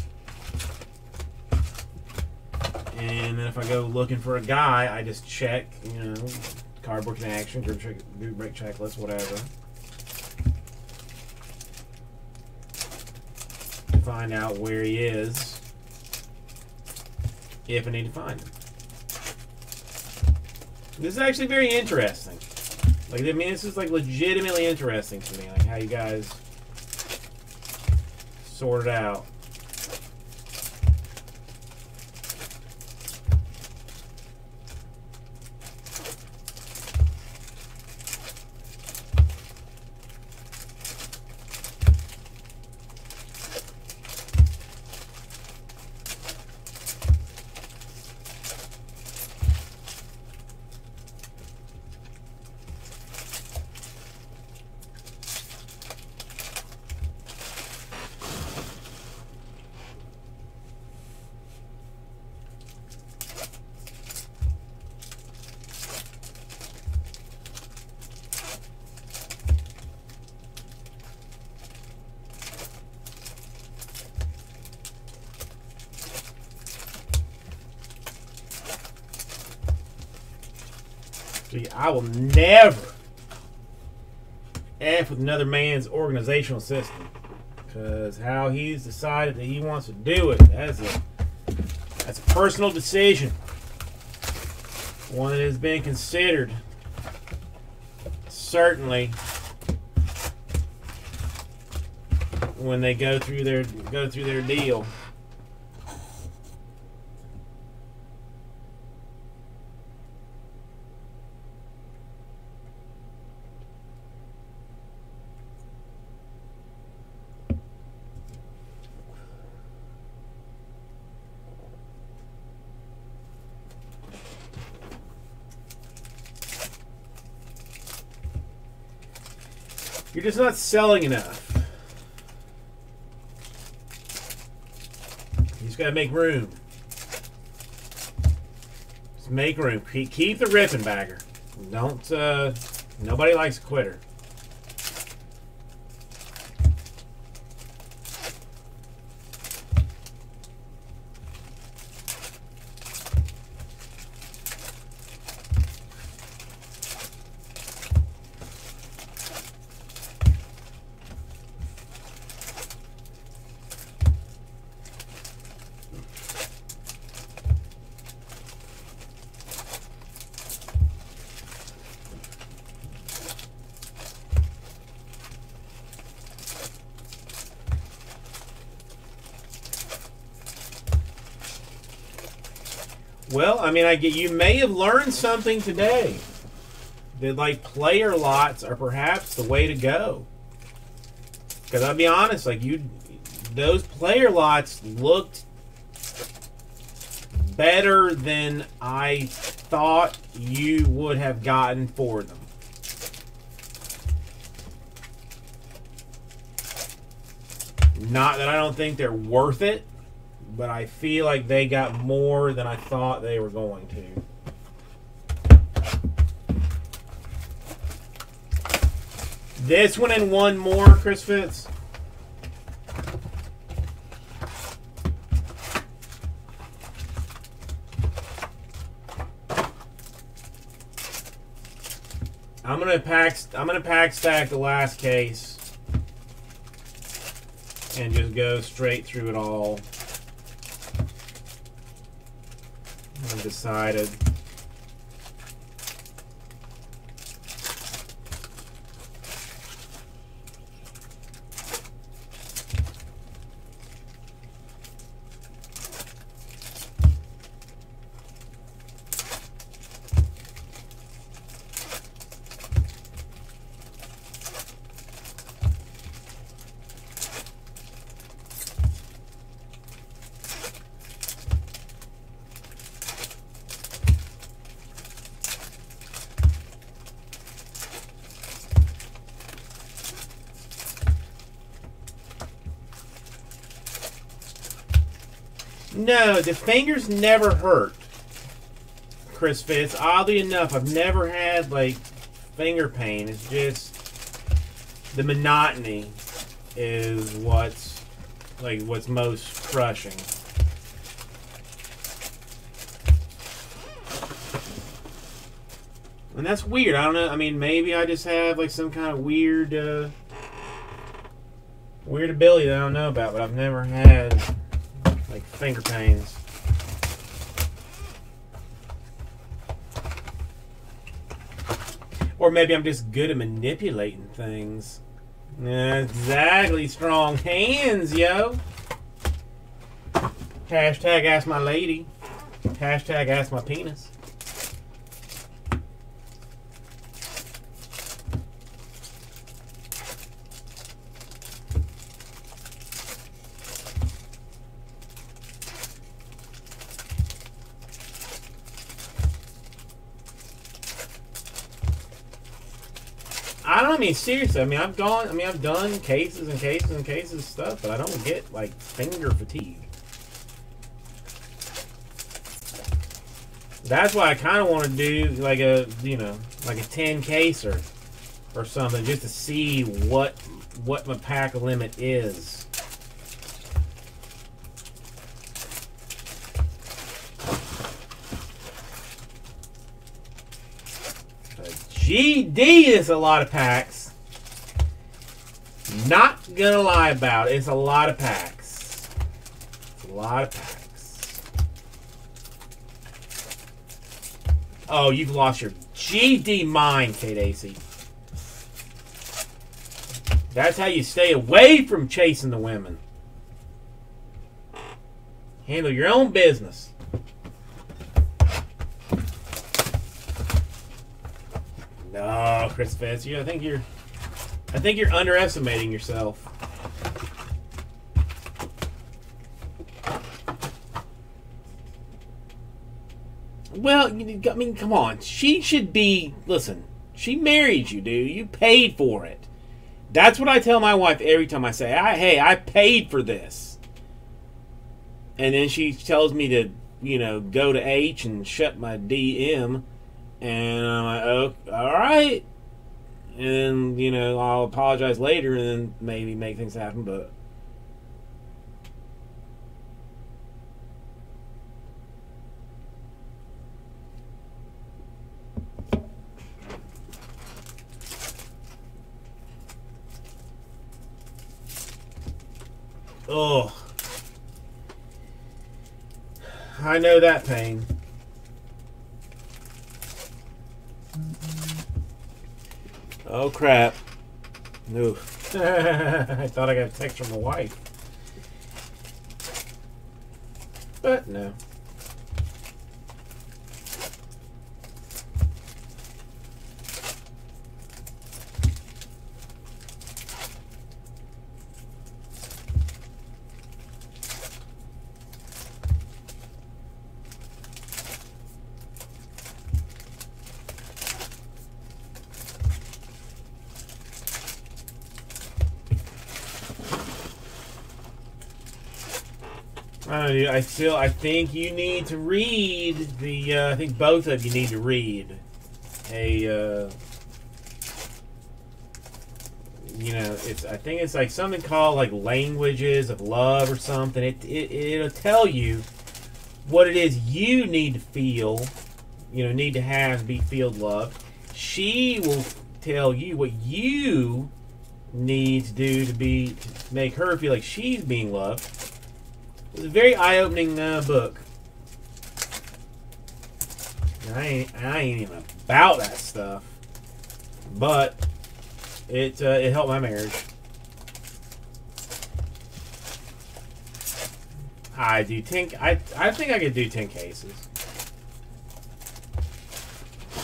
and then if I go looking for a guy, I just check, you know, Cardboard Connection, group break checklist, whatever. Find out where he is if I need to find him. This is actually very interesting. Like, I mean, this is like legitimately interesting to me, like how you guys sort it out. philosophy I will never F with another man's organizational system. Because how he's decided that he wants to do it, that's a personal decision. One that has been considered, certainly, when they go through their deal. You're just not selling enough. You just gotta make room. Just make room. Keep the ripping, Bagger. Don't. Nobody likes a quitter. Well, I mean, you may have learned something today. That, like, player lots are perhaps the way to go. Because I'll be honest, like, those player lots looked better than I thought you would have gotten for them. Not that I don't think they're worth it. But I feel like they got more than I thought they were going to. This one and one more, Chris Fitz. I'm gonna pack stack the last case and just go straight through it all. Decided. No, the fingers never hurt, Chris Fitz. Oddly enough, I've never had, like, finger pain. It's just the monotony is what's most crushing. And that's weird. I don't know. I mean, maybe I just have, like, some kind of weird, weird ability that I don't know about, but I've never had... like finger pains. Or maybe I'm just good at manipulating things. Yeah, exactly, strong hands, yo. Hashtag ask my lady. Hashtag ask my penis. I mean, seriously, I've done cases and cases and cases of stuff, but I don't get, like, finger fatigue. That's why I kind of want to do, like, a 10-caser or something, just to see what my pack limit is. GD is a lot of packs. Not gonna lie about it. It's a lot of packs. It's a lot of packs. Oh, you've lost your GD mind, KDAC. That's how you stay away from chasing the women. Handle your own business. No, Chris Fess, I think you're underestimating yourself. Well, I mean, come on. She should be, listen, she married you, dude. You paid for it. That's what I tell my wife every time I say, hey, I paid for this. And then she tells me to, you know, go to H and shut my DM. And I'm like, oh, all right. And then, you know, I'll apologize later and then maybe make things happen, but. Oh. I know that pain. Oh, crap. No. I thought I got a text from my wife. But no. I think you need to read the, I think both of you need to read a, you know, I think it's like something called like Languages of Love or something. It'll tell you what it is you need to feel, you know, need to have, be, feel loved. She will tell you what you need to do to be, to make her feel like she's being loved. It was a very eye-opening book. I ain't even about that stuff, but it helped my marriage. I do 10. I think I could do 10 cases.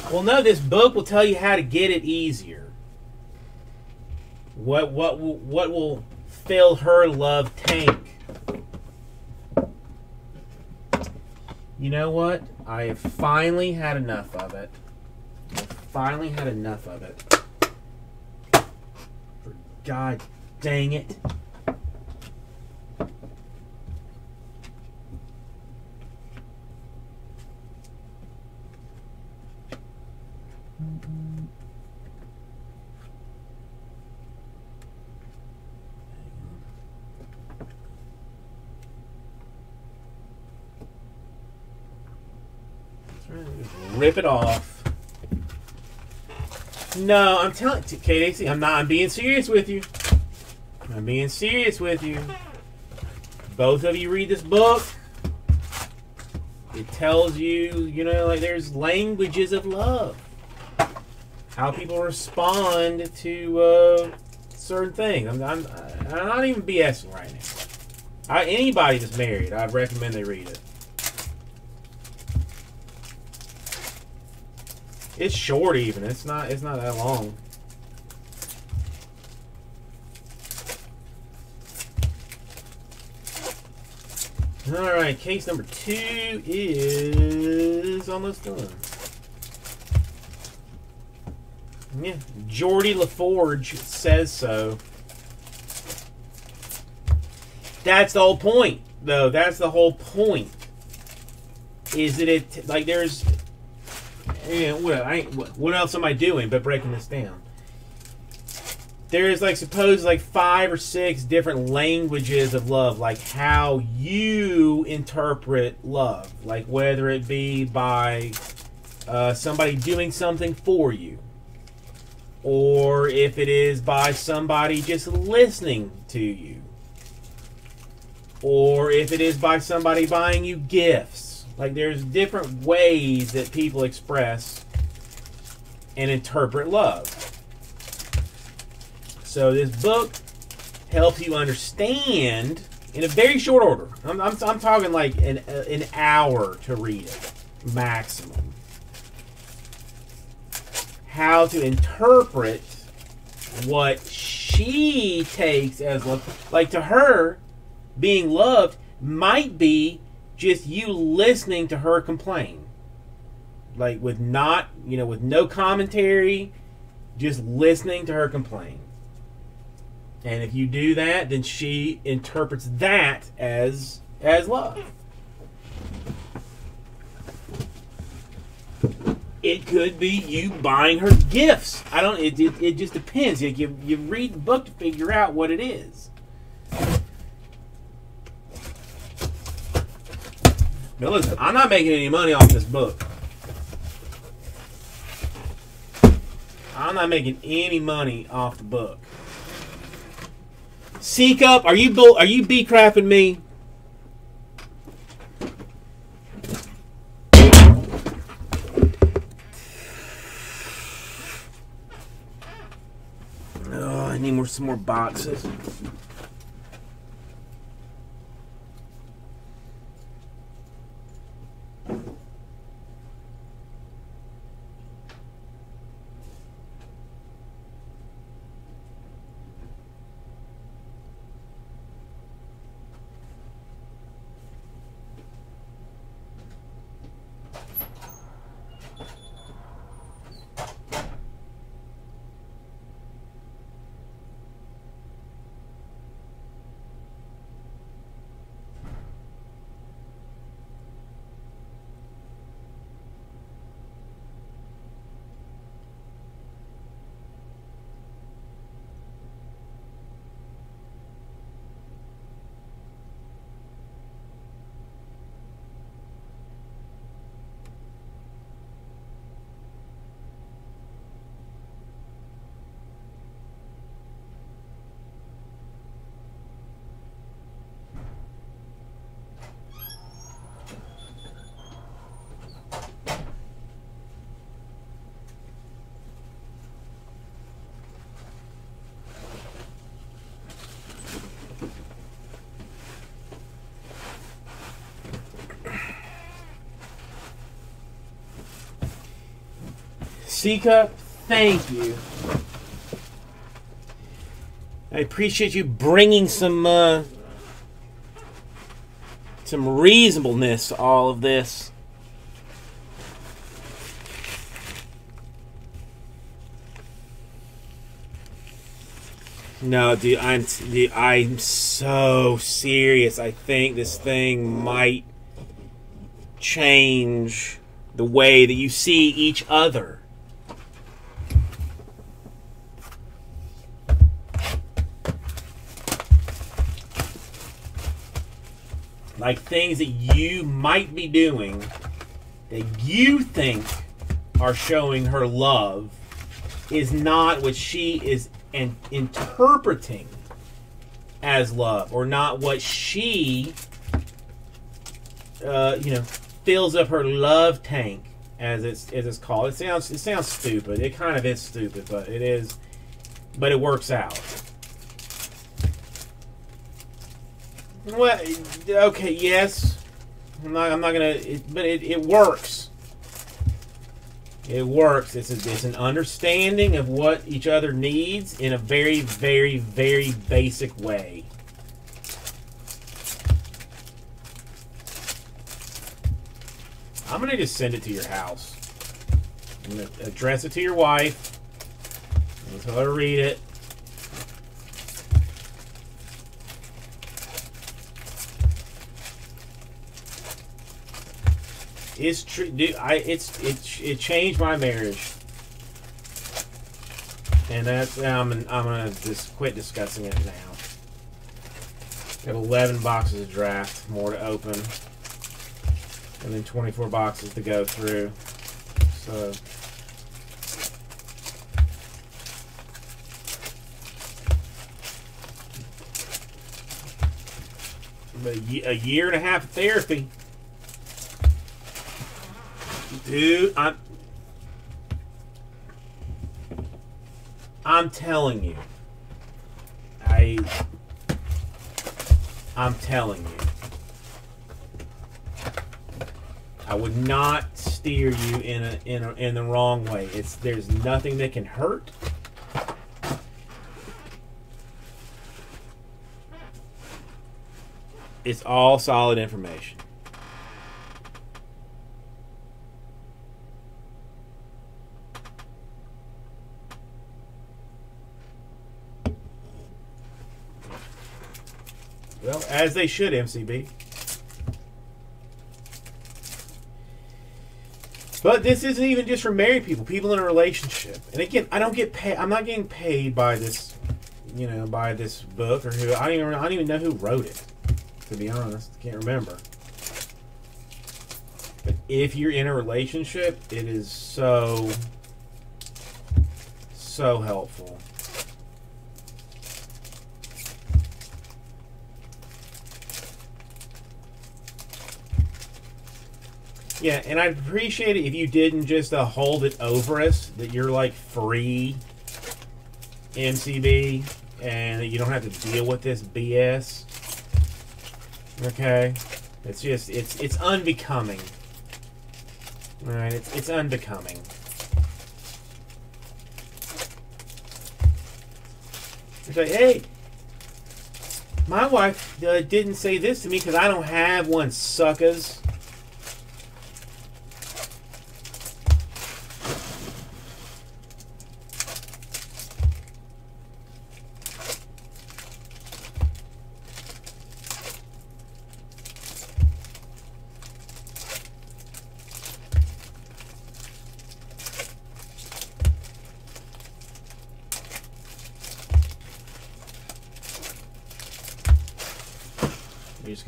Well, no, this book will tell you how to get it easier. What will fill her love tank? You know what? I have finally had enough of it. I've finally had enough of it. For God dang it. Rip it off. No, I'm telling you, KDAC, I'm being serious with you. I'm being serious with you. Both of you read this book. It tells you, you know, like there's languages of love. How people respond to certain things. I'm not even BSing right now. Anybody that's married, I recommend they read it. It's short even. It's not that long. All right, case number 2 is almost done. Yeah, Jordy LaForge says so. That's the whole point, though. That's the whole point. Is that it? Like there's. Yeah, what else am I doing but breaking this down? There's like suppose like 5 or 6 different languages of love, like how you interpret love, like whether it be by somebody doing something for you, or if it is by somebody just listening to you, or if it is by somebody buying you gifts. Like, there's different ways that people express and interpret love. So this book helps you understand in a very short order. I'm talking like an hour to read it, maximum. How to interpret what she takes as love. Like, to her, being loved might be just you listening to her complain. Like, with not, you know, with no commentary, just listening to her complain. And if you do that, then she interprets that as love. It could be you buying her gifts. I don't. It just depends. You read the book to figure out what it is. Now listen, I'm not making any money off this book. I'm not making any money off the book. Seek up. Are you B-crapping me? Oh, I need some more boxes. Seeka, thank you. I appreciate you bringing some reasonableness to all of this. No, dude, I'm so serious. I think this thing might change the way that you see each other. Like, things that you might be doing that you think are showing her love is not what she is interpreting as love, or not what she, you know, fills up her love tank, as it's called. It sounds stupid. It kind of is stupid, but it is. But it works out. Well, okay, yes. I'm not gonna. But it works. It works. It's an understanding of what each other needs in a very, very, very basic way. I'm gonna just send it to your house. I'm gonna address it to your wife. I'm gonna tell her to read it. It's true, dude. It changed my marriage, and that's I'm gonna just quit discussing it now. Got 11 boxes of draft, more to open, and then 24 boxes to go through. So a year and a half of therapy. Dude, I'm telling you. I'm telling you. I would not steer you in the wrong way. There's nothing that can hurt. It's all solid information. Well, as they should, MCB. But this isn't even just for married people, people in a relationship. And again, I don't get paid. I'm not getting paid by this, you know, by this book or who. I don't even know who wrote it. To be honest, I can't remember. But if you're in a relationship, it is so helpful. Yeah, and I'd appreciate it if you didn't just hold it over us, that you're like free MCB and you don't have to deal with this BS. Okay, it's just it's unbecoming. All right, it's unbecoming. It's like, hey, my wife didn't say this to me because I don't have one, suckers.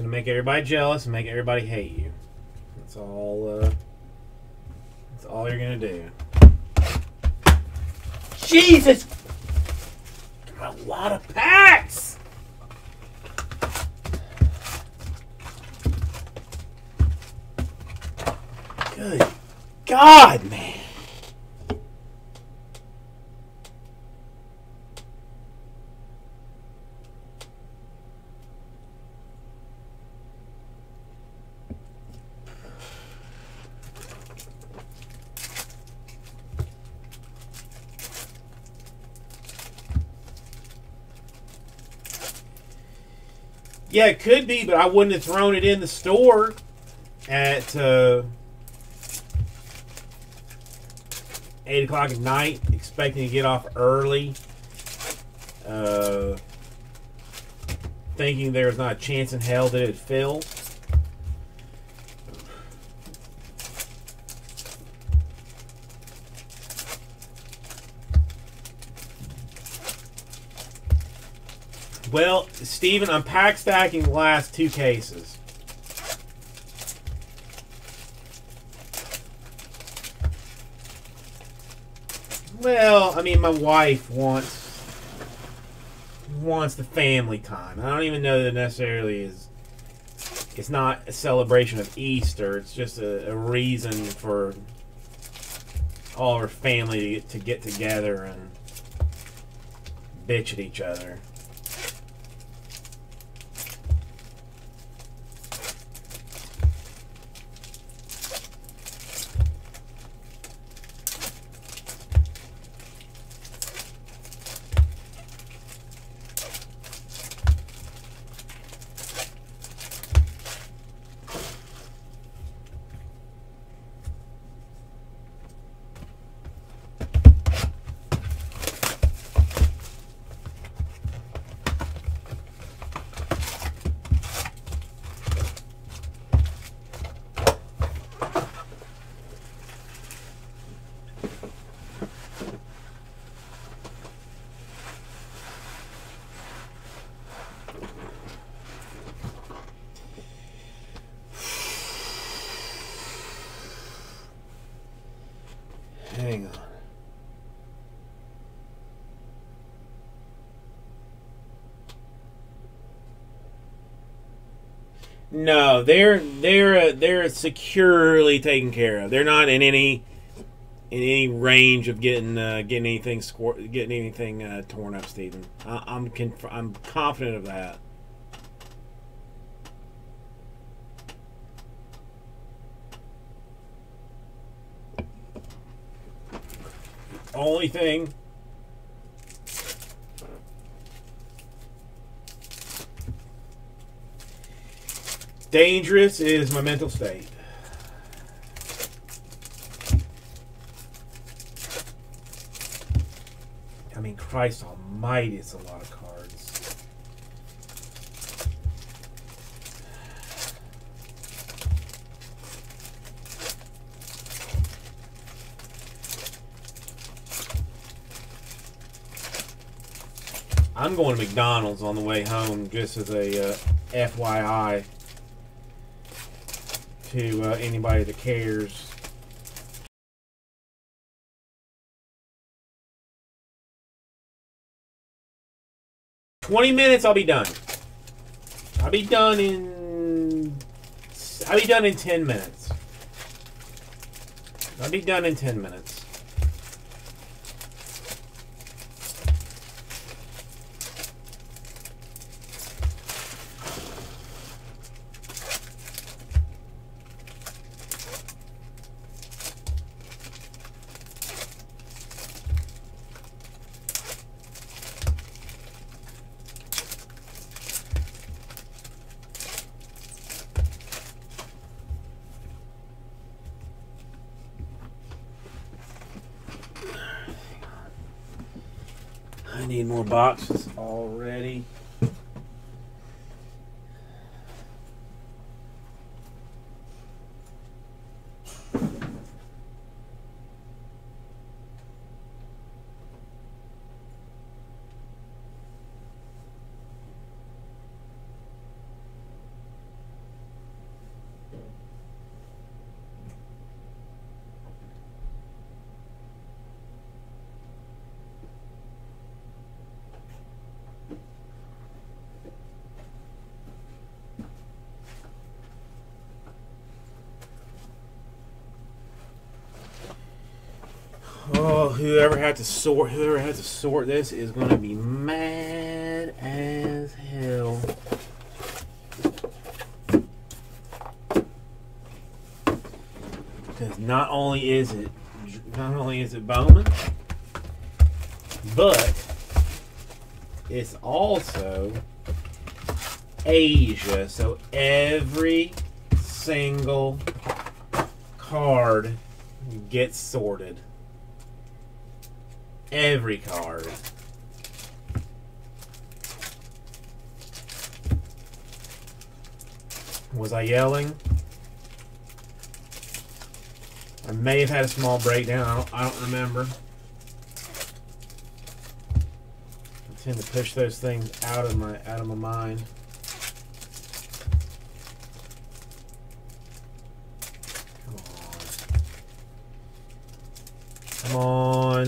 Make everybody jealous and make everybody hate you. That's all. That's all you're gonna do. Jesus! Got a lot of packs. Good God, man. Yeah, it could be, but I wouldn't have thrown it in the store at 8 o'clock at night, expecting to get off early, thinking there was not a chance in hell that it would fill. Well, Steven, I'm pack stacking the last two cases. Well, I mean, my wife wants the family time. I don't even know that it necessarily is. It's not a celebration of Easter. It's just a reason for all our family to get together and bitch at each other. No, they're securely taken care of. They're not in any range of getting anything torn up, Steven. I'm confident of that. Only thing. Dangerous is my mental state. I mean, Christ almighty, it's a lot of cards. I'm going to McDonald's on the way home, just as a FYI. To anybody that cares. $20 minutes, I'll be done. I'll be done in 10 minutes. I'll be done in 10 minutes. Boxes already. Whoever had to sort this is going to be mad as hell. Because not only is it Bowman, but it's also Asia. So every single card gets sorted. Every card. Was I yelling? I may have had a small breakdown. I don't remember. I tend to push those things out of my mind. Come on.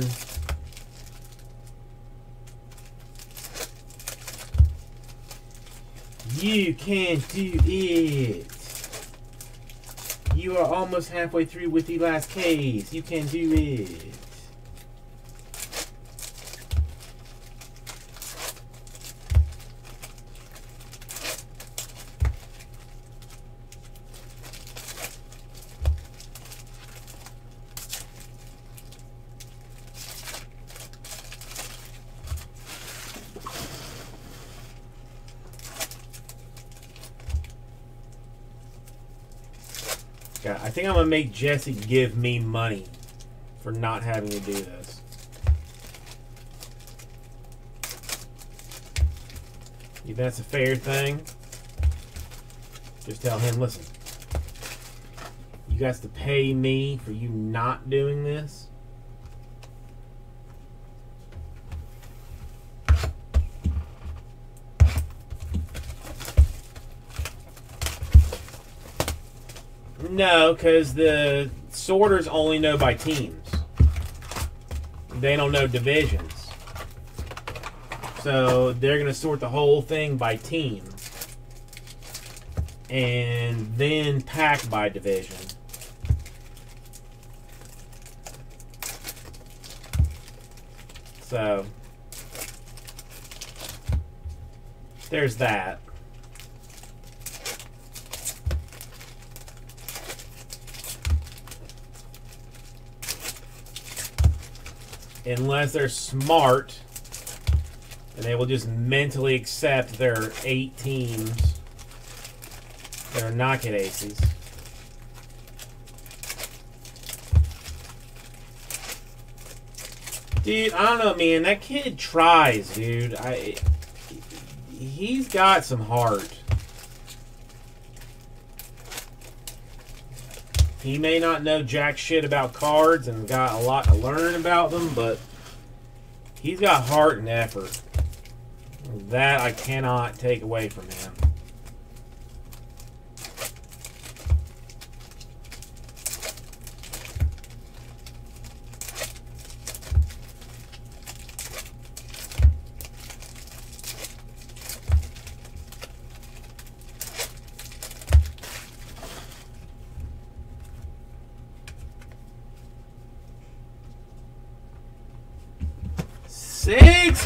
You can do it. You are almost halfway through with the last case. You can do it. I think I'm going to make Jesse give me money for not having to do this. If that's a fair thing, just tell him, listen, you guys to pay me for you not doing this. No, because the sorters only know by teams. They don't know divisions. So they're going to sort the whole thing by team. and then pack by division. So there's that. Unless they're smart and they will just mentally accept their 8 teams that are not KDACs. Dude, I don't know, man. That kid tries, dude. He's got some heart. He may not know jack shit about cards and got a lot to learn about them, but he's got heart and effort. That I cannot take away from him.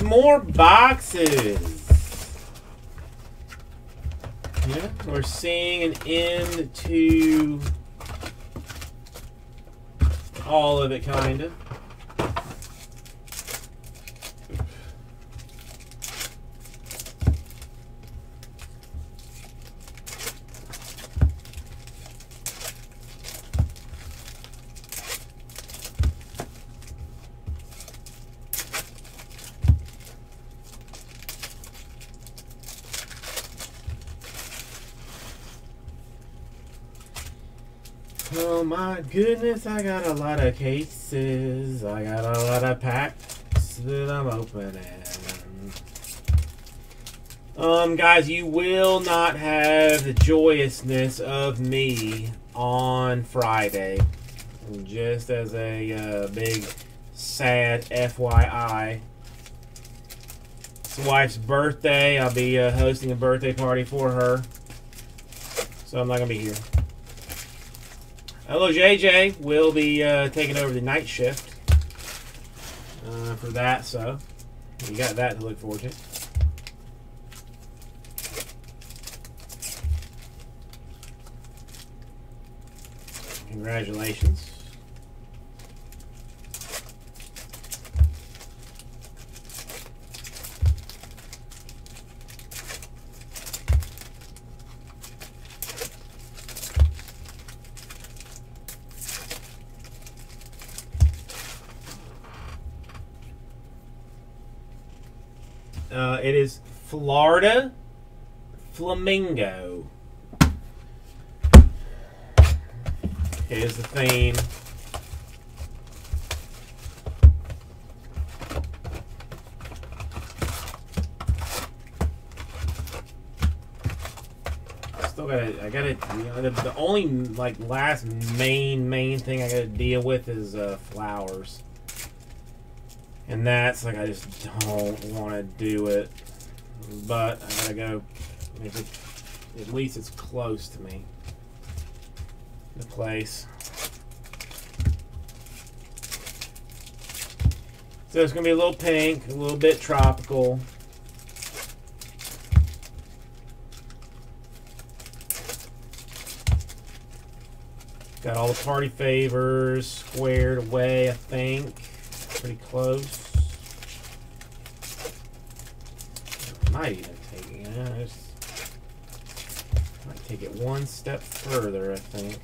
More boxes. Yeah, we're seeing an end to all of it, kind of. Goodness, I got a lot of cases. I got a lot of packs that I'm opening. Guys, you will not have the joyousness of me on Friday. Just as a big sad FYI. It's my wife's birthday. I'll be hosting a birthday party for her. So I'm not going to be here. Hello, JJ. We'll be taking over the night shift for that, so you got that to look forward to. Congratulations. It is Florida Flamingo. Here's the theme. Still gotta, I gotta, you know, the only like last main thing I gotta deal with is flowers. And that's, like, I just don't want to do it. But I gotta go, at least it's close to me, the place. So it's gonna be a little pink, a little bit tropical. Got all the party favors squared away, I think. Pretty close. I might even take it. You know, I might take it one step further, I think.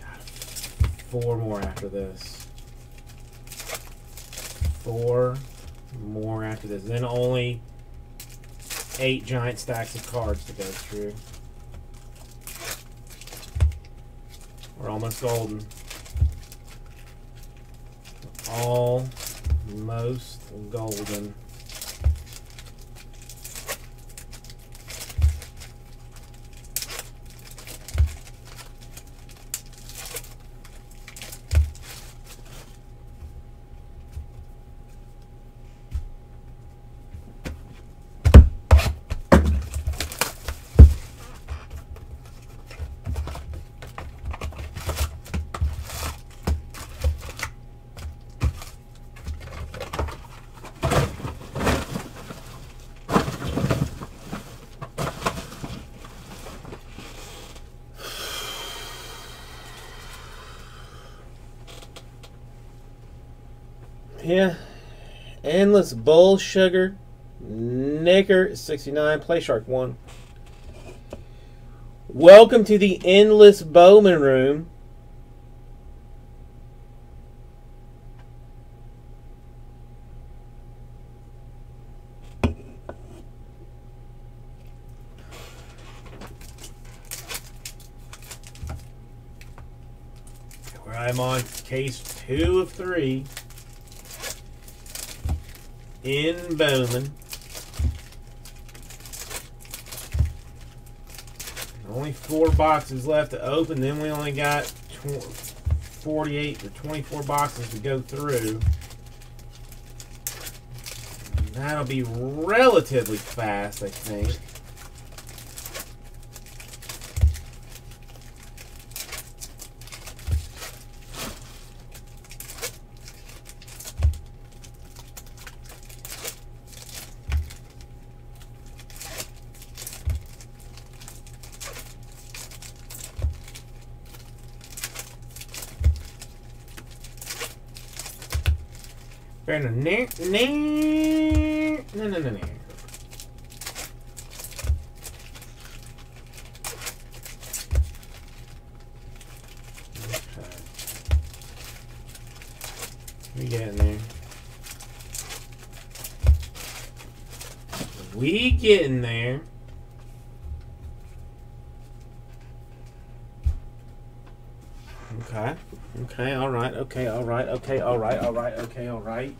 God, 4 more after this. 4 more after this. Then only 8 giant stacks of cards to go through. We're almost golden. Almost golden. Yeah. Endless Bull Sugar. Nicker 69. Play Shark 1. Welcome to the Endless Bowman Room. Where I'm on case 2 of 3 in Bowman. Only 4 boxes left to open. Then we only got 48 to 24 boxes to go through. That'll be relatively fast, I think. No. We get in there. We get in there. Okay. Okay, all right, okay, all right, okay, all right, all right, okay, all right.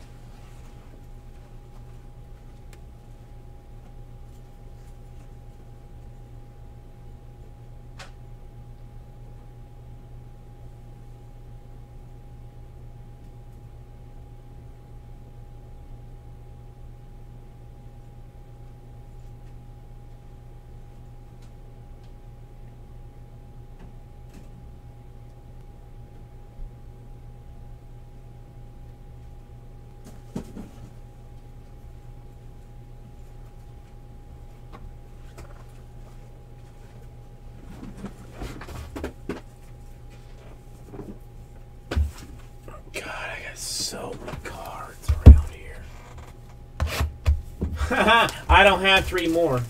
I don't have 3 more,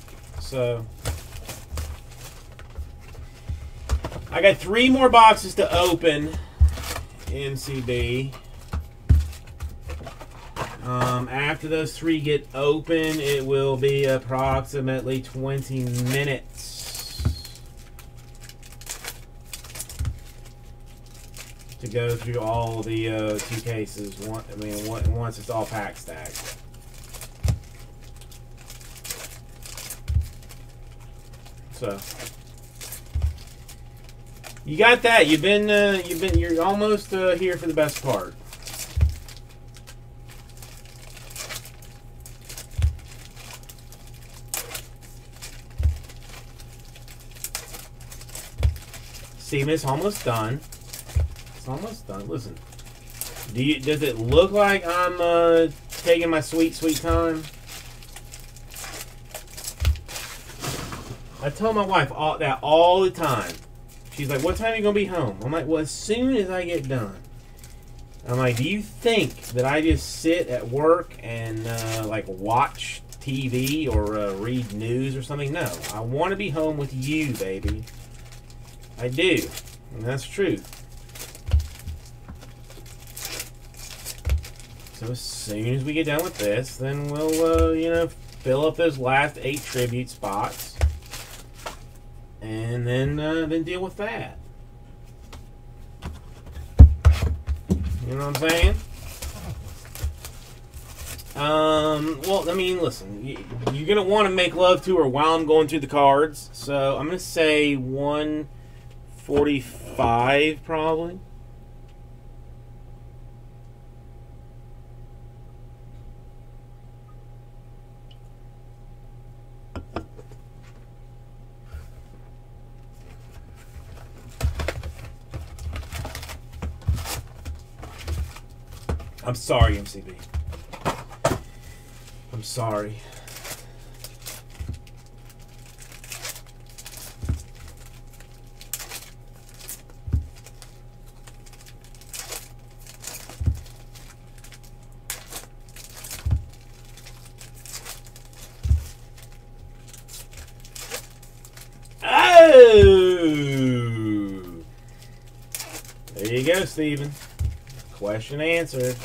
so I got 3 more boxes to open. MCB. After those 3 get open, it will be approximately 20 minutes to go through all the 2 cases. Once it's all pack stacked. So you got that. You're almost here for the best part. See, it's almost done. It's almost done. Listen, does it look like I'm taking my sweet, sweet time? I tell my wife all the time. She's like, what time are you going to be home? I'm like, well, as soon as I get done. I'm like, do you think that I just sit at work and, like, watch TV or read news or something? No. I want to be home with you, baby. I do. And that's true. So as soon as we get done with this, then we'll, you know, fill up those last 8 tribute spots. And then deal with that. You know what I'm saying? Well, I mean, listen. You're going to want to make love to her while I'm going through the cards. So, I'm going to say 145, probably. I'm sorry, MCB. I'm sorry. Steven. Question answered.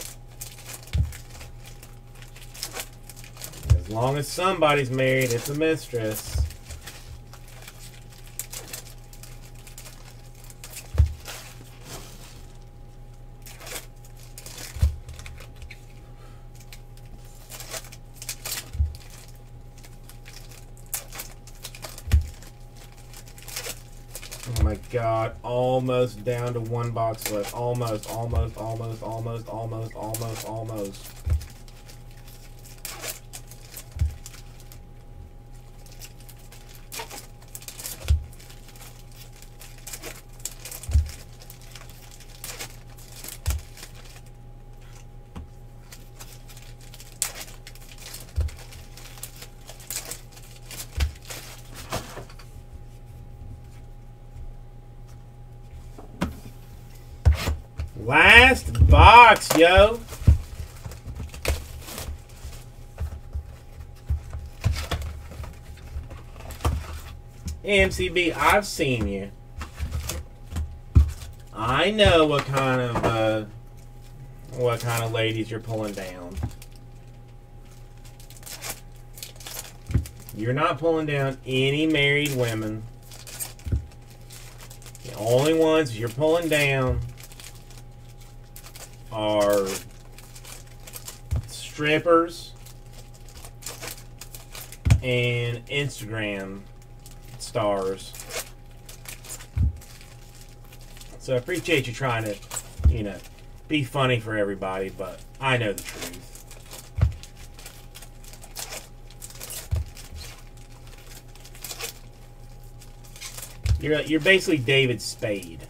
As long as somebody's married, it's a mistress. God, almost down to one box left. Almost. Last box, yo. MCB, I've seen you. I know what kind of ladies you're pulling down. You're not pulling down any married women. The only ones you're pulling down are strippers and Instagram stars. So I appreciate you trying to, you know, be funny for everybody, but I know the truth. You're basically David Spade.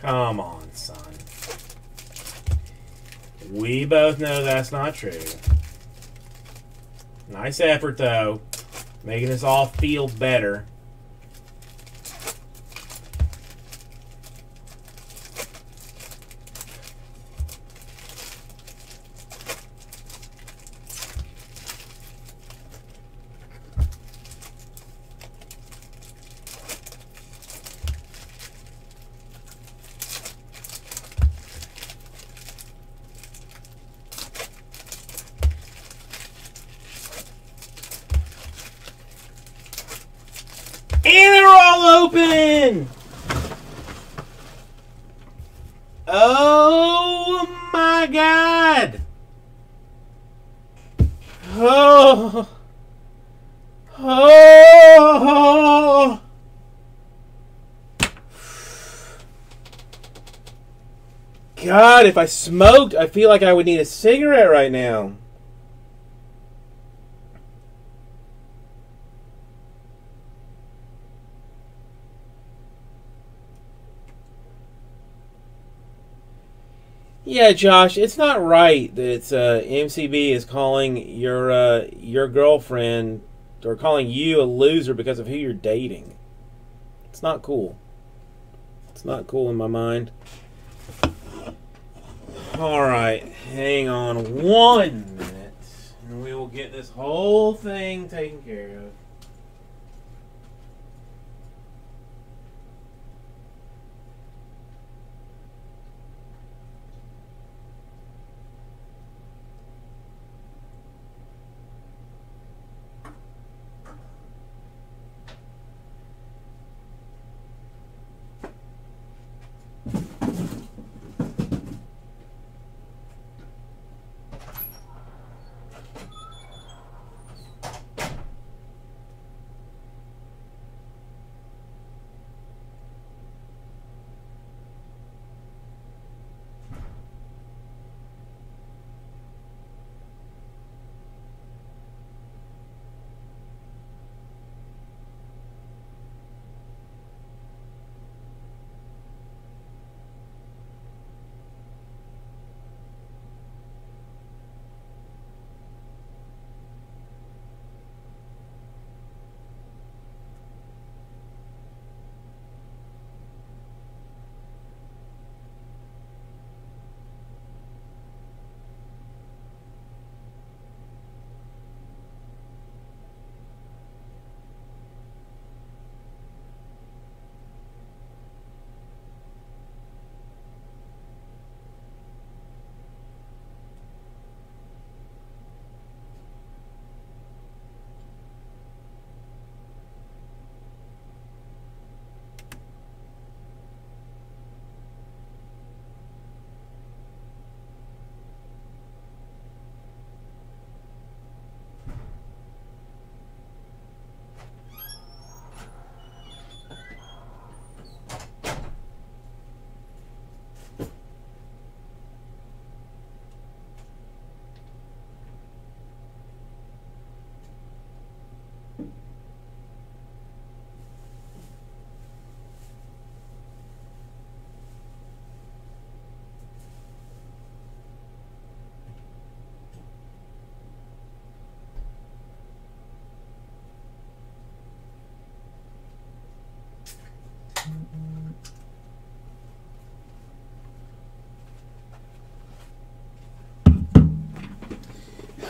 Come on, son. We both know that's not true. Nice effort, though. Making us all feel better. Open! Oh my God! Oh! Oh! God, if I smoked, I feel like I would need a cigarette right now. Yeah, Josh, it's not right that it's MCB is calling your girlfriend or calling you a loser because of who you're dating. It's not cool. It's not cool in my mind. All right, hang on 1 minute, and we will get this whole thing taken care of.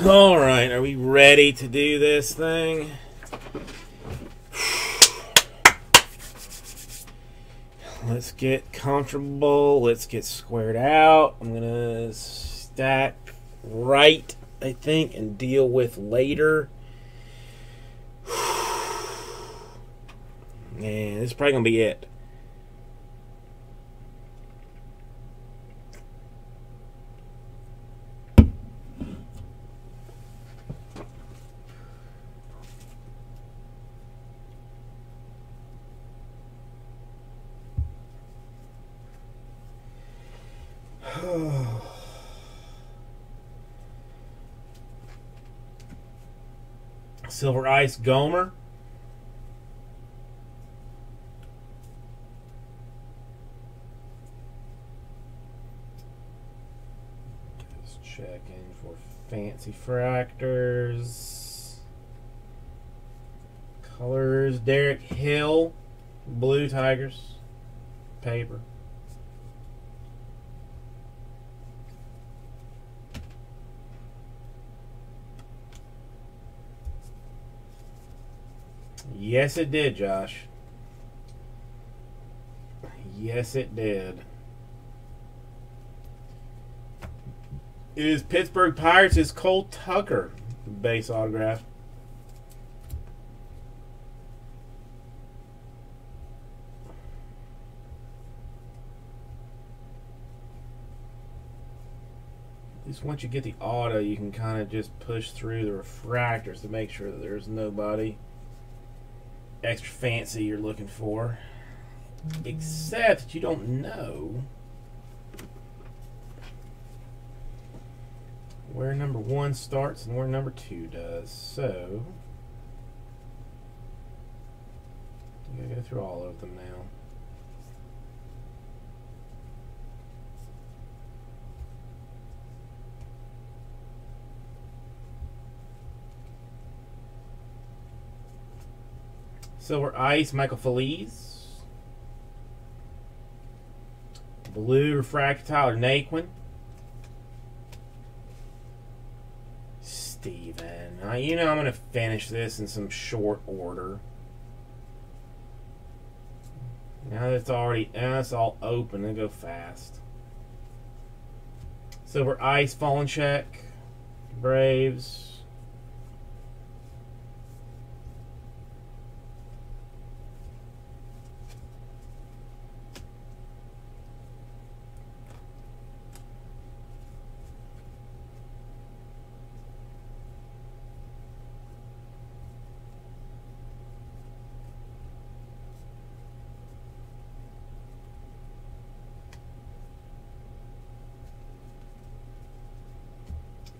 All right, are we ready to do this thing? Let's get comfortable. Let's get squared out. I'm going to stack right, I think, and deal with later. And this is probably going to be it. Silver Ice Gomer. Just checking for fancy fractors. Colors. Derek Hill. Blue Tigers. Paper. Yes, it did, Josh. Yes, it did. It is Pittsburgh Pirates. It's Cole Tucker, base autograph. Just once you get the auto, you can kind of just push through the refractors to make sure that there's nobody extra fancy you're looking for, except that you don't know where number one starts and where number two does, so you gotta go through all of them now. Silver Ice, Michael Feliz. Blue Refractor, Tyler Naquin. Steven. You know I'm going to finish this in some short order. Now that it's already, it's all open, it'll go fast. Silver Ice, Fallen Check. Braves.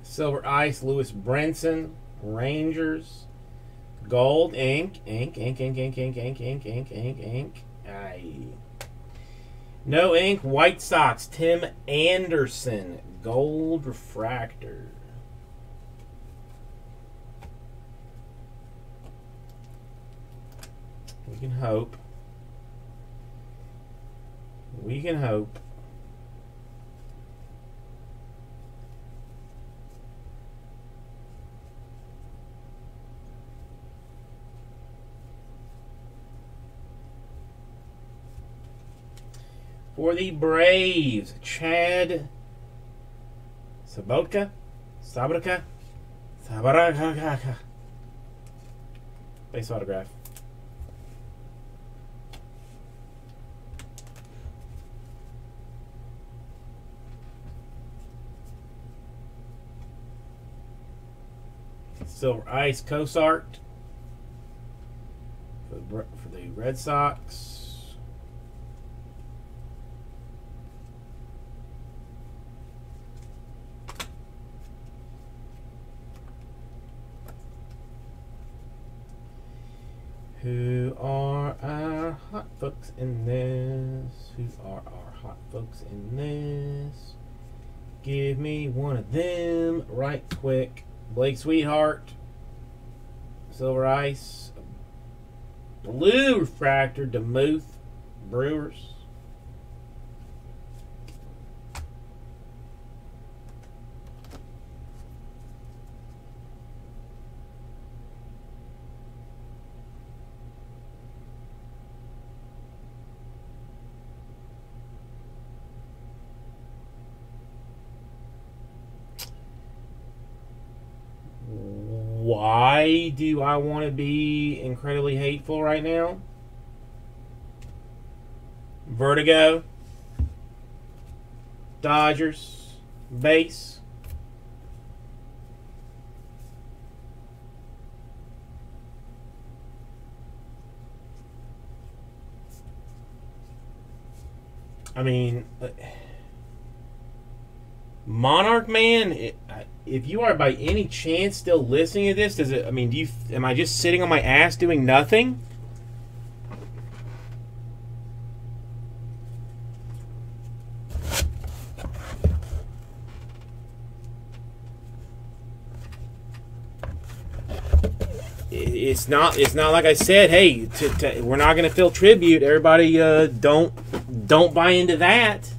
Silver Ice, Lewis Brinson, Rangers. Gold, ink, ink, ink, ink, ink, ink, ink, ink, ink, ink, ink. Aye. No ink, White Sox, Tim Anderson, Gold Refractor. We can hope. We can hope. For the Braves, Chad Sabotka, Sabaraka, base autograph. Silver Ice, Cosart for the Red Sox. Who are our hot folks in this? Who are our hot folks in this? Give me one of them right quick. Blake Sweetheart. Silver Ice. Blue Refractor. DeMuth. Brewers. Why do I want to be incredibly hateful right now? Vertigo, Dodgers, base. I mean, Monarch Man, if you are by any chance still listening to this, does it? I mean, am I just sitting on my ass doing nothing? It's not like I said. Hey, we're not gonna fill tribute. Everybody, don't buy into that.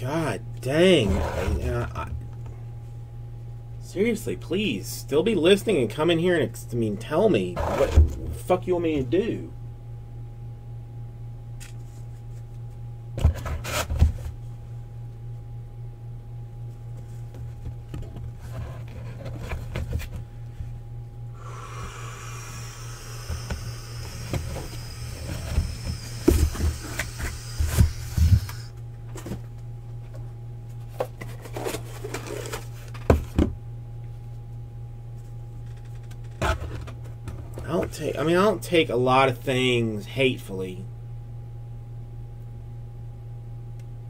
God dang! Seriously, please still be listening and come in here and tell me what the fuck you want me to do. I don't take a lot of things hatefully,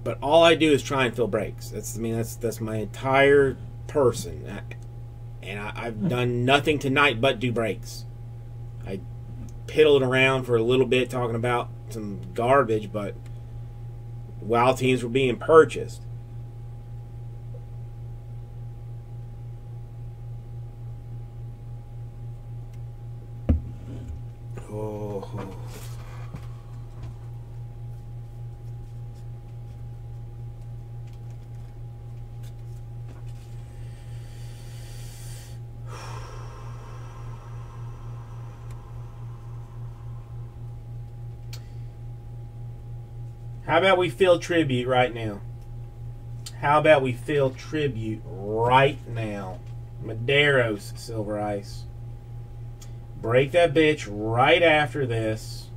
but all I do is try and fill breaks. That's my entire person, and I've done nothing tonight but do breaks. I piddled around for a little bit talking about some garbage, but while teams were being purchased. How about we fill tribute right now? How about we fill tribute right now? Madero's Silver Ice. Break that bitch right after this.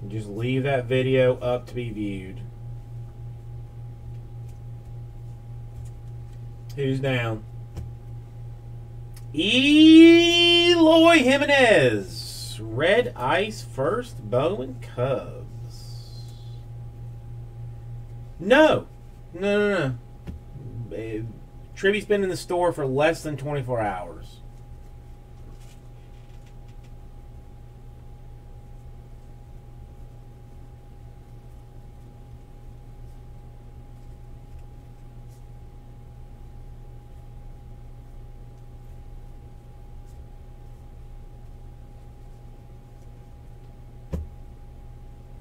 And just leave that video up to be viewed. Who's down? Eloy Jimenez. Red Ice first, Bowman Cubs. No. Trivy's been in the store for less than 24 hours.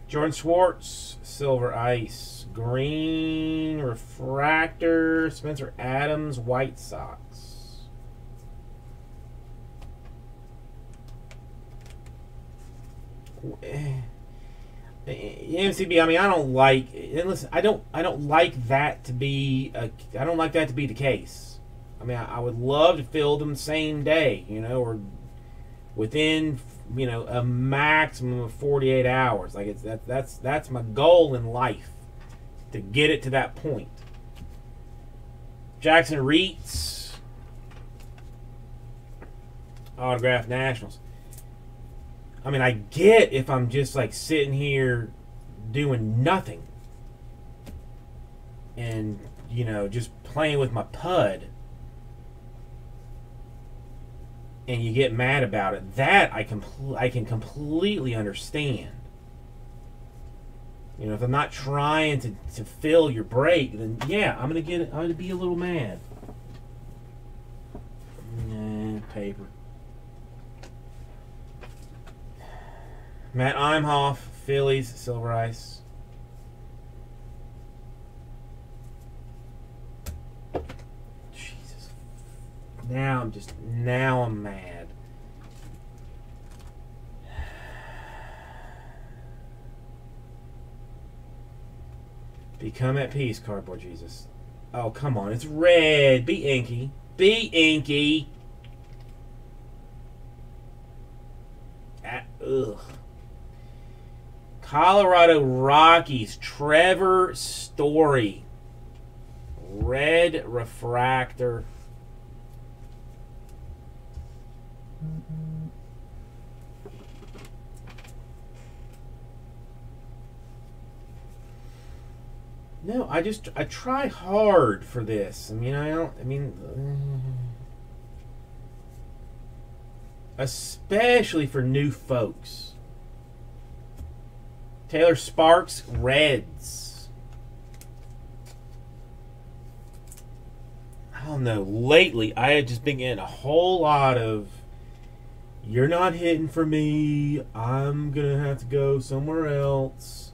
Jordan Schwartz, Silver Ice, Green, Refractor, Spencer Adams, White Sox. MCB, I mean, I don't like, and listen, I don't like that to be the case. I mean, I would love to fill them same day, you know, or within a maximum of 48 hours. Like, that's my goal in life, to get it to that point. Jackson Reitz, autographed Nationals. I mean, I get if I'm just like sitting here doing nothing and, you know, just playing with my PUD, and you get mad about it. That I can completely understand. You know, if I'm not trying to fill your break, then yeah, I'm gonna be a little mad. Nah, paper. Matt Eimhoff, Phillies, Silver Ice. Jesus. Now I'm mad. Become at peace, Cardboard Jesus. Oh, come on. It's red. Be inky. Be inky. Ugh. Colorado Rockies, Trevor Story. Red refractor. No, I try hard for this. Especially for new folks. Taylor Sparks, Reds. I don't know. Lately, I had just been getting a whole lot of, you're not hitting for me, I'm going to have to go somewhere else.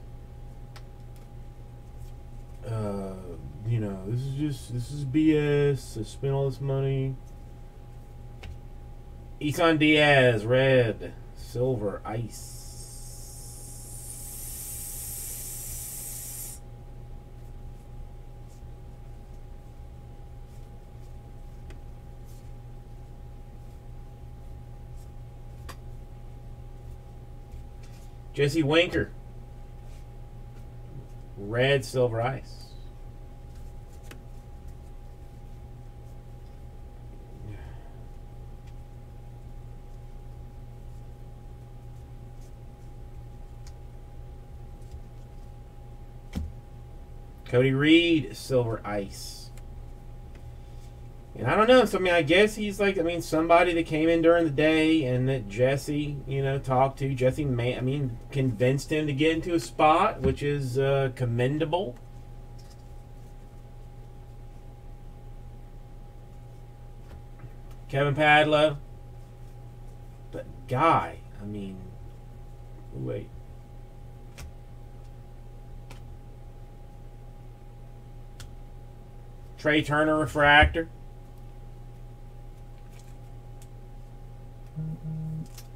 You know, this is BS. I spent all this money. Isan Diaz, red, silver, ice. Jesse Winker, red, silver, ice. Cody Reed, silver, ice. And I don't know. So, I guess he's like, somebody that came in during the day and that Jesse, talked to. Jesse, convinced him to get into a spot, which is commendable. Kevin Padlow. But, guy, wait. Trea Turner refractor.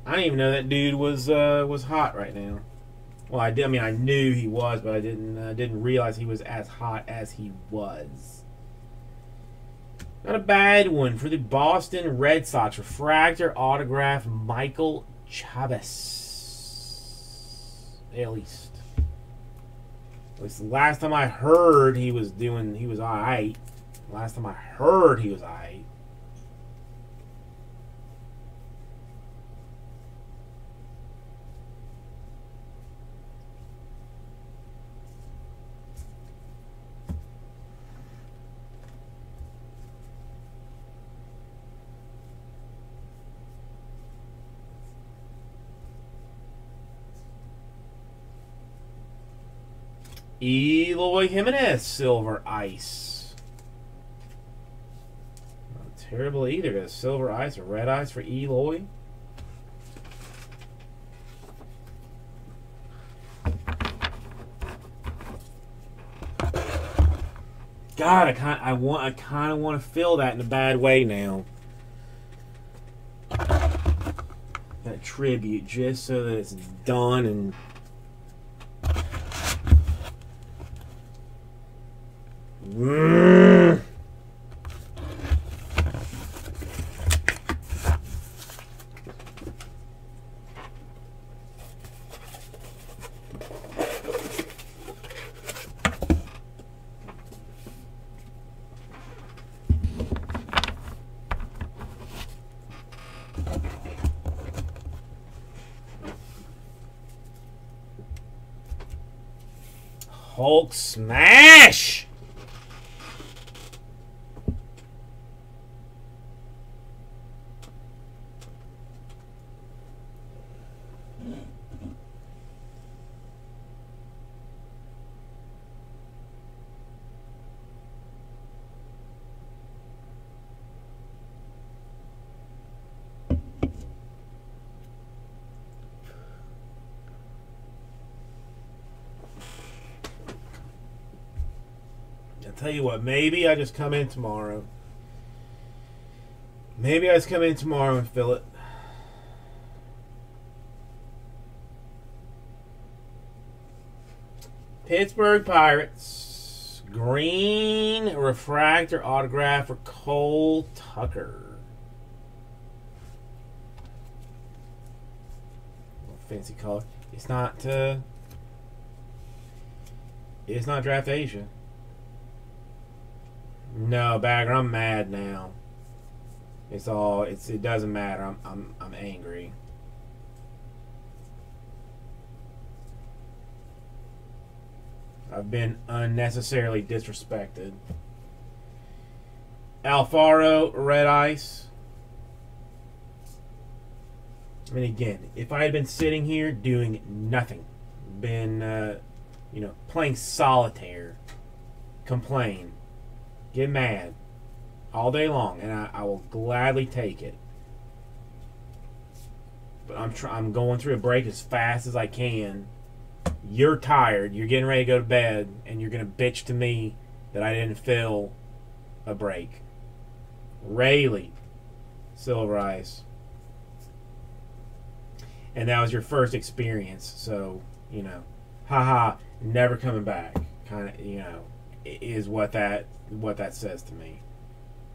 I didn't even know that dude was hot right now. Well, I did. I knew he was, but I didn't realize he was as hot as he was. Not a bad one for the Boston Red Sox refractor autograph, Michael Chavis. At least. The last time I heard he was doing, he was all right. Last time I heard he was alright. Eloy Jimenez, silver, ice. Not terrible either. Got silver ice or red ice for Eloy. God, I kind of want to fill that in a bad way now. That tribute, just so that it's done and. Hulk smash! I'll tell you what, maybe I just come in tomorrow. Maybe I just come in tomorrow and fill it. Pittsburgh Pirates. Green refractor autograph for Cole Tucker. Fancy color. It's not. It's not Draft Asia. No, Bagger, I'm mad now. It's all. It doesn't matter. I'm angry. I've been unnecessarily disrespected. Alfaro, Red Ice. I mean, again, if I had been sitting here doing nothing, been, you know, playing solitaire, complain, get mad all day long, and I will gladly take it. But I'm going through a break as fast as I can. You're tired, you're getting ready to go to bed, and you're going to bitch to me that I didn't fill a break. Rayleigh, Silver Ice. And that was your first experience, so, you know, haha, never coming back, kind of, you know, is what that says to me.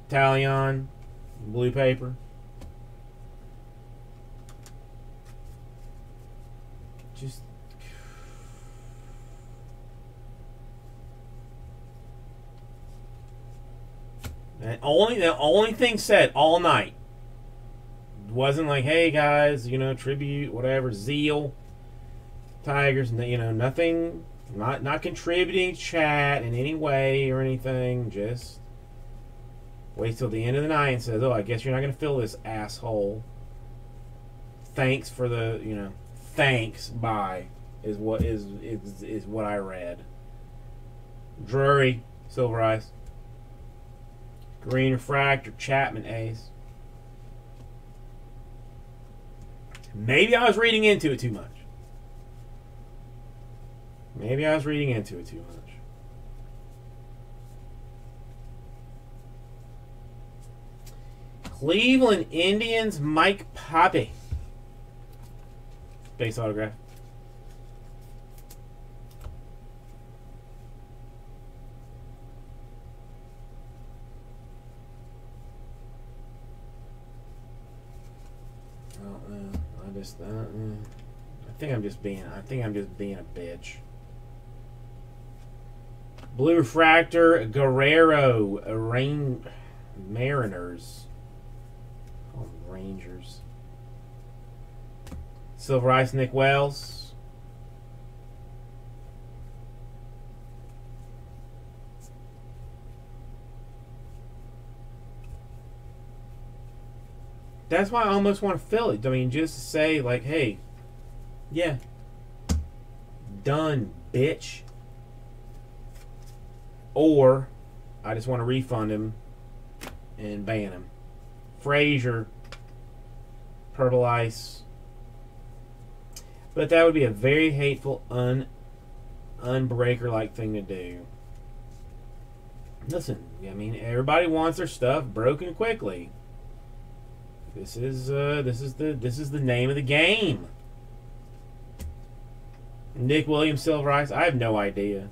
Talion, blue paper. Just... and the only thing said all night wasn't like, hey guys, you know, tribute, whatever, zeal, Tigers, you know, nothing, not contributing chat in any way or anything. Just wait till the end of the night and says, oh, I guess you're not gonna fill this, asshole. Thanks for the, you know, thanks, bye, is what I read. Drury, Silver Ice. Green refractor, Chapman, Ace. Maybe I was reading into it too much. Maybe I was reading into it too much. Cleveland Indians, Mike Poppy. Base autograph. I think I'm just being a bitch. Blue refractor, Guerrero, Mariners. Oh, Rangers. Silver Ice, Nick Wells. That's why I almost want to fill it. I mean, just to say, like, hey, yeah, done, bitch. Or I just want to refund him and ban him. Frazier, Purple Ice. But that would be a very hateful, unbreaker-like thing to do. Listen, I mean, everybody wants their stuff broken quickly. This is the name of the game. Nick Williams, Silver Ice. I have no idea.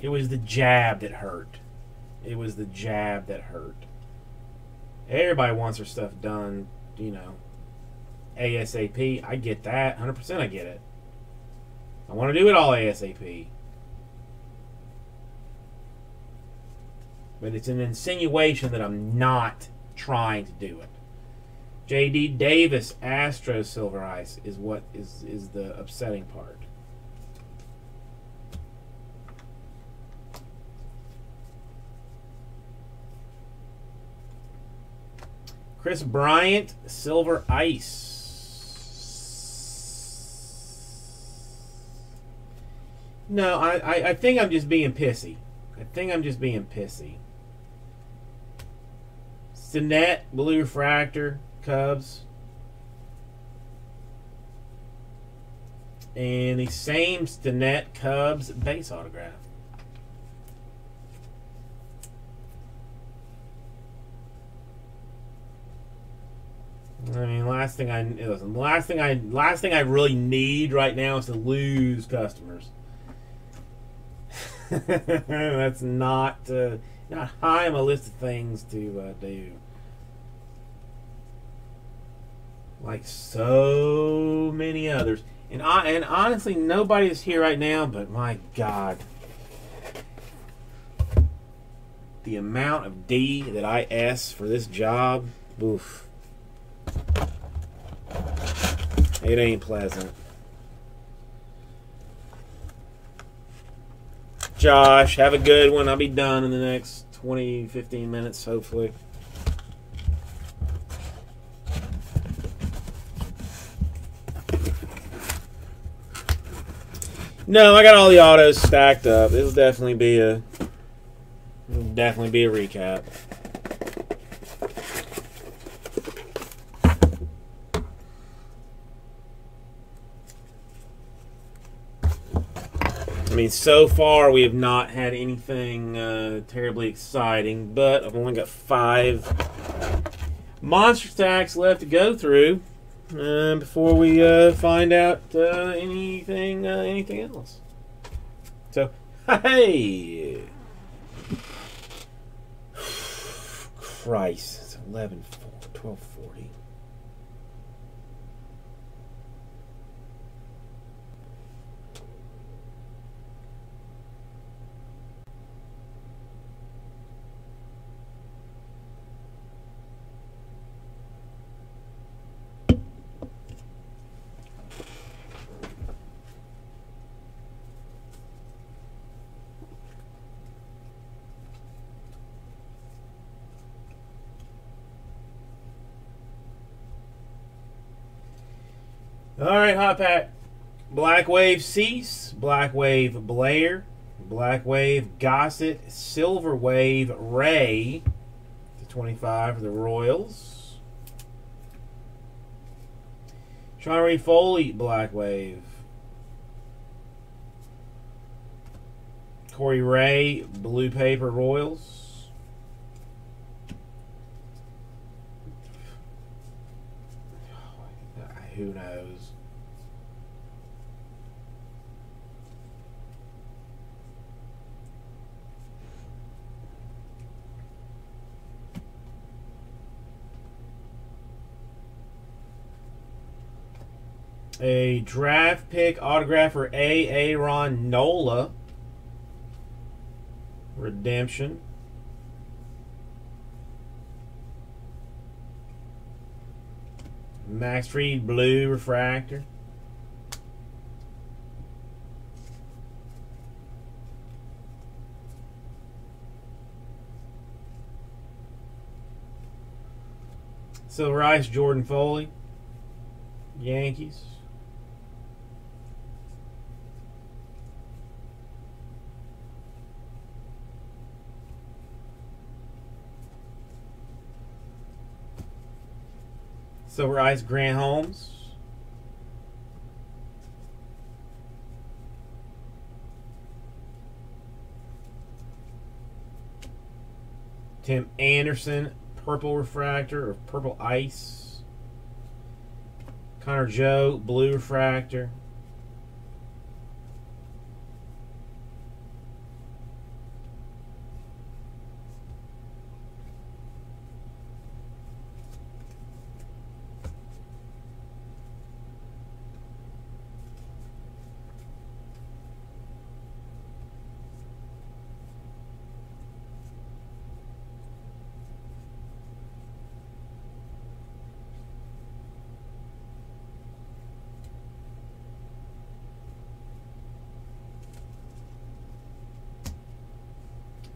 It was the jab that hurt. It was the jab that hurt. Everybody wants their stuff done, you know, ASAP. I get that. 100% I get it. I want to do it all ASAP. But it's an insinuation that I'm not trying to do it. J.D. Davis, Astros, Silver Ice is what is the upsetting part. Chris Bryant, Silver Ice. No, I think I'm just being pissy. I think I'm just being pissy. Sinet, blue refractor, Cubs. And the same Stinnett Cubs base autograph. I mean, last thing I really need right now is to lose customers. That's not high on my list of things to do. Like so many others, and honestly, nobody is here right now. But my God, the amount of D that I S for this job, oof. It ain't pleasant. Josh, have a good one. I'll be done in the next 20, 15 minutes, hopefully. No, I got all the autos stacked up. It'll definitely be a recap. I mean, so far we have not had anything terribly exciting, but I've only got 5 monster stacks left to go through before we find out anything else. So, hey, Christ, it's 11:40, 12:40. Alright, Hot Pack. Black Wave Cease, Black Wave Blair, Black Wave Gossett, Silver Wave Ray, /25 for the Royals. Sean Reed Foley, Black Wave. Corey Ray, Blue Paper Royals. Who knows? A draft pick autograph for Aaron Nola. Redemption. Max Fried Blue Refractor. Silver Ice Jordan Foley. Yankees. Silver Ice Grant Holmes. Tim Anderson, Purple Refractor or Purple Ice. Connor Joe, Blue Refractor.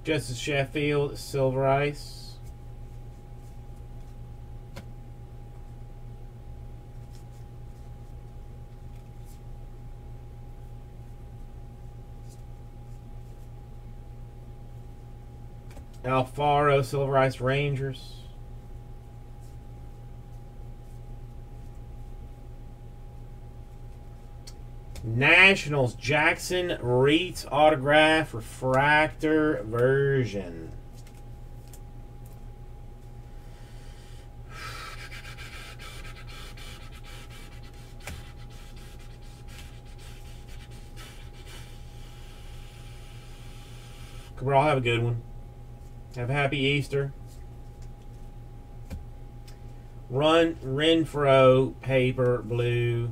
Justin Sheffield, Silver Ice. Alfaro, Silver Ice Rangers. Nationals, Jackson Reitz autograph refractor version. Cabral, have a good one. Have a happy Easter. Run Renfro paper blue.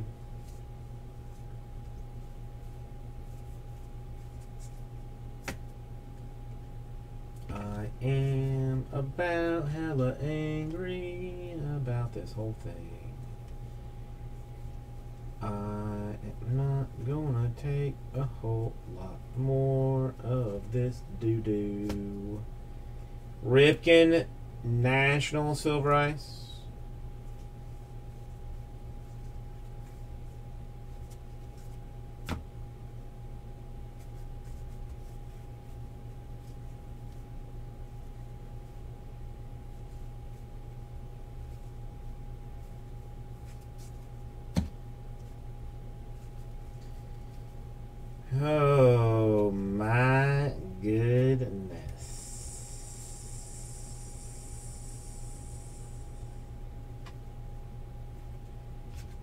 I am about hella angry about this whole thing. I am not gonna take a whole lot more of this doo-doo. Ripken National Silver Ice. Oh my goodness.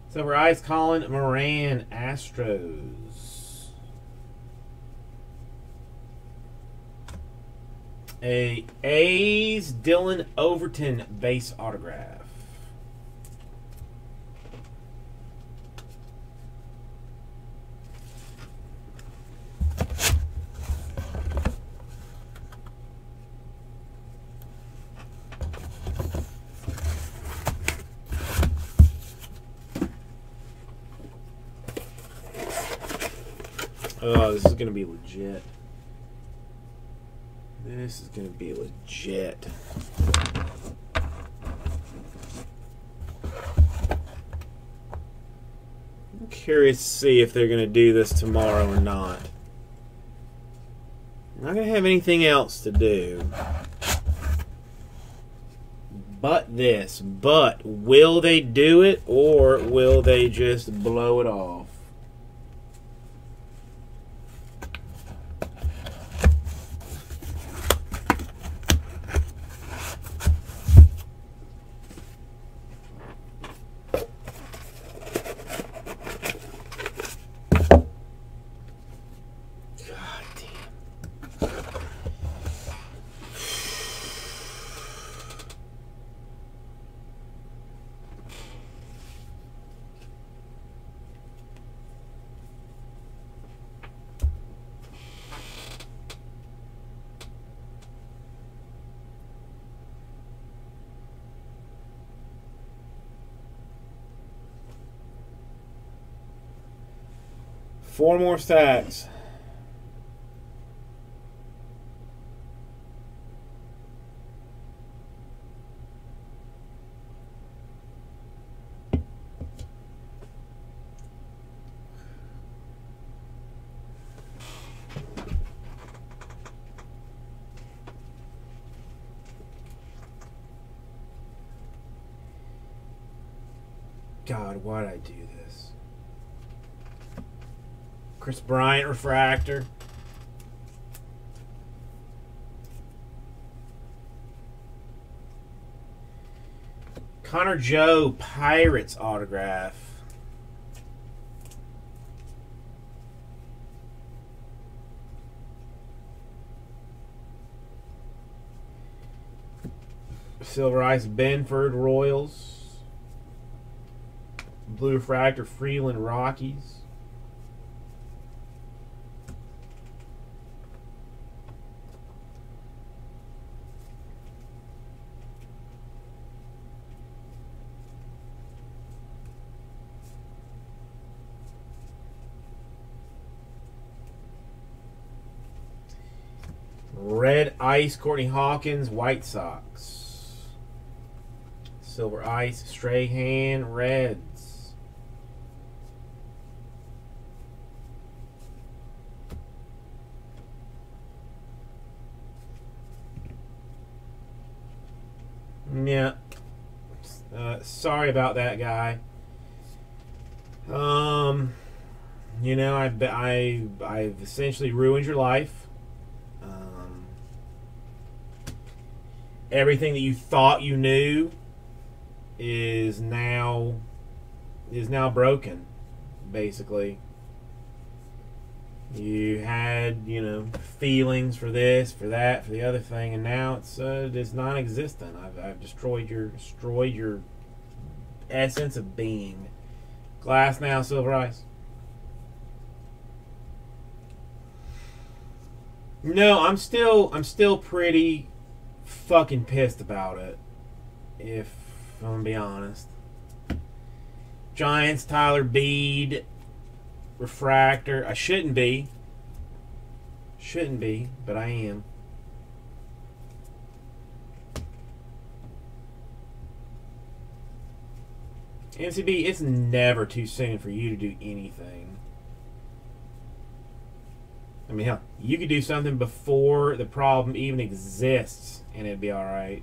So we're Ice Colin Moran, Astros. A A's Dylan Overton base autograph. Oh, this is going to be legit. This is going to be legit. I'm curious to see if they're going to do this tomorrow or not. I'm not going to have anything else to do but this. But will they do it, or will they just blow it off? Four more stacks. God, why'd I do this? Chris Bryant refractor. Connor Joe Pirates autograph. Silver Ice Benford Royals. Blue refractor Freeland Rockies. Red Ice, Courtney Hawkins, White Sox. Silver Ice, Strahan, Reds. Yeah. Sorry about that, guy. You know, I've essentially ruined your life. Everything that you thought you knew is now broken, basically. You had, you know, feelings for this, for that, for the other thing, and now it's non-existent. I've destroyed your essence of being. Glass now, Silver Ice. No, I'm still pretty fucking pissed about it, if I'm gonna be honest. Giants, Tyler Bede, refractor. I shouldn't be. Shouldn't be, but I am. MCB, it's never too soon for you to do anything. I mean, hell, you could do something before the problem even exists, and it'd be alright.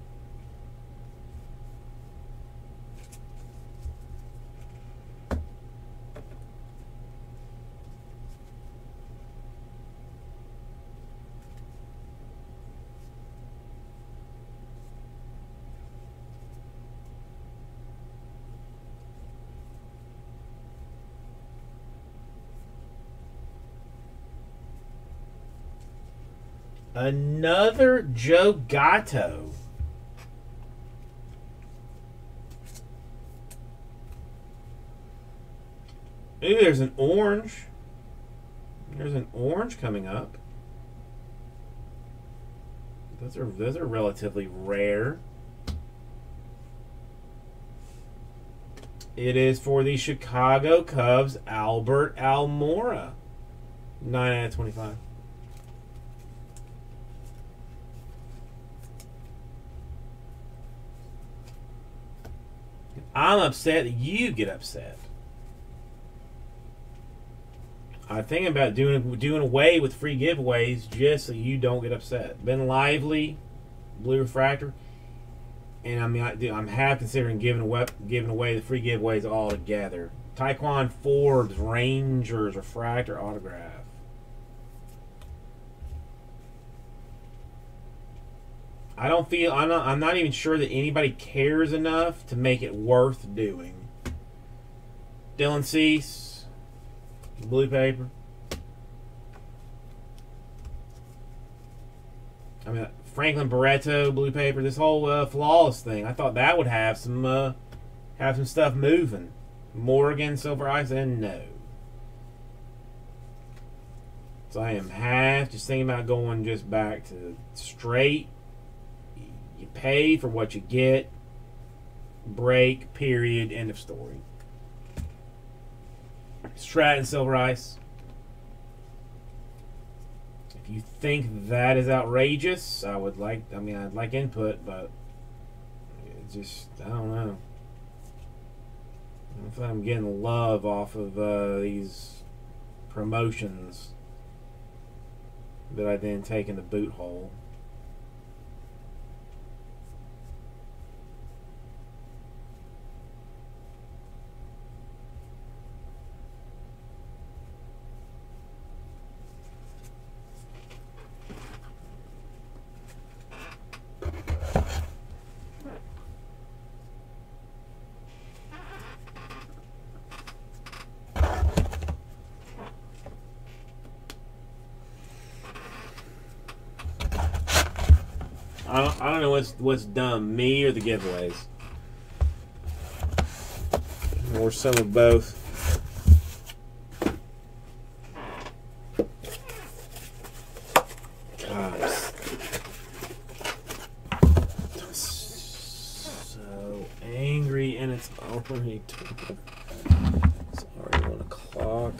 Another Joe Gatto. Ooh, there's an orange. There's an orange coming up. Those are relatively rare. It is for the Chicago Cubs, Albert Almora. 9/25. I'm upset that you get upset. I think about doing away with free giveaways just so you don't get upset. Ben Lively, blue refractor, and I mean, I'm half considering giving away the free giveaways altogether. Tyquan Forbes, Rangers refractor autograph. I don't feel, I'm not even sure that anybody cares enough to make it worth doing. Dylan Cease, blue paper. I mean, Franklin Barreto, blue paper. This whole flawless thing, I thought that would have some stuff moving. Morgan, Silver Ice, and no. So I am half just thinking about going just back to straight. You pay for what you get. Break. Period. End of story. Stratton, Silver Ice. If you think that is outrageous, I'd like input, but it just, I don't know. I don't feel like I'm getting love off of these promotions that I then take in the boot hole. I don't know what's dumb, me or the giveaways, or some of both. God, I'm so angry, and it's already 1 o'clock.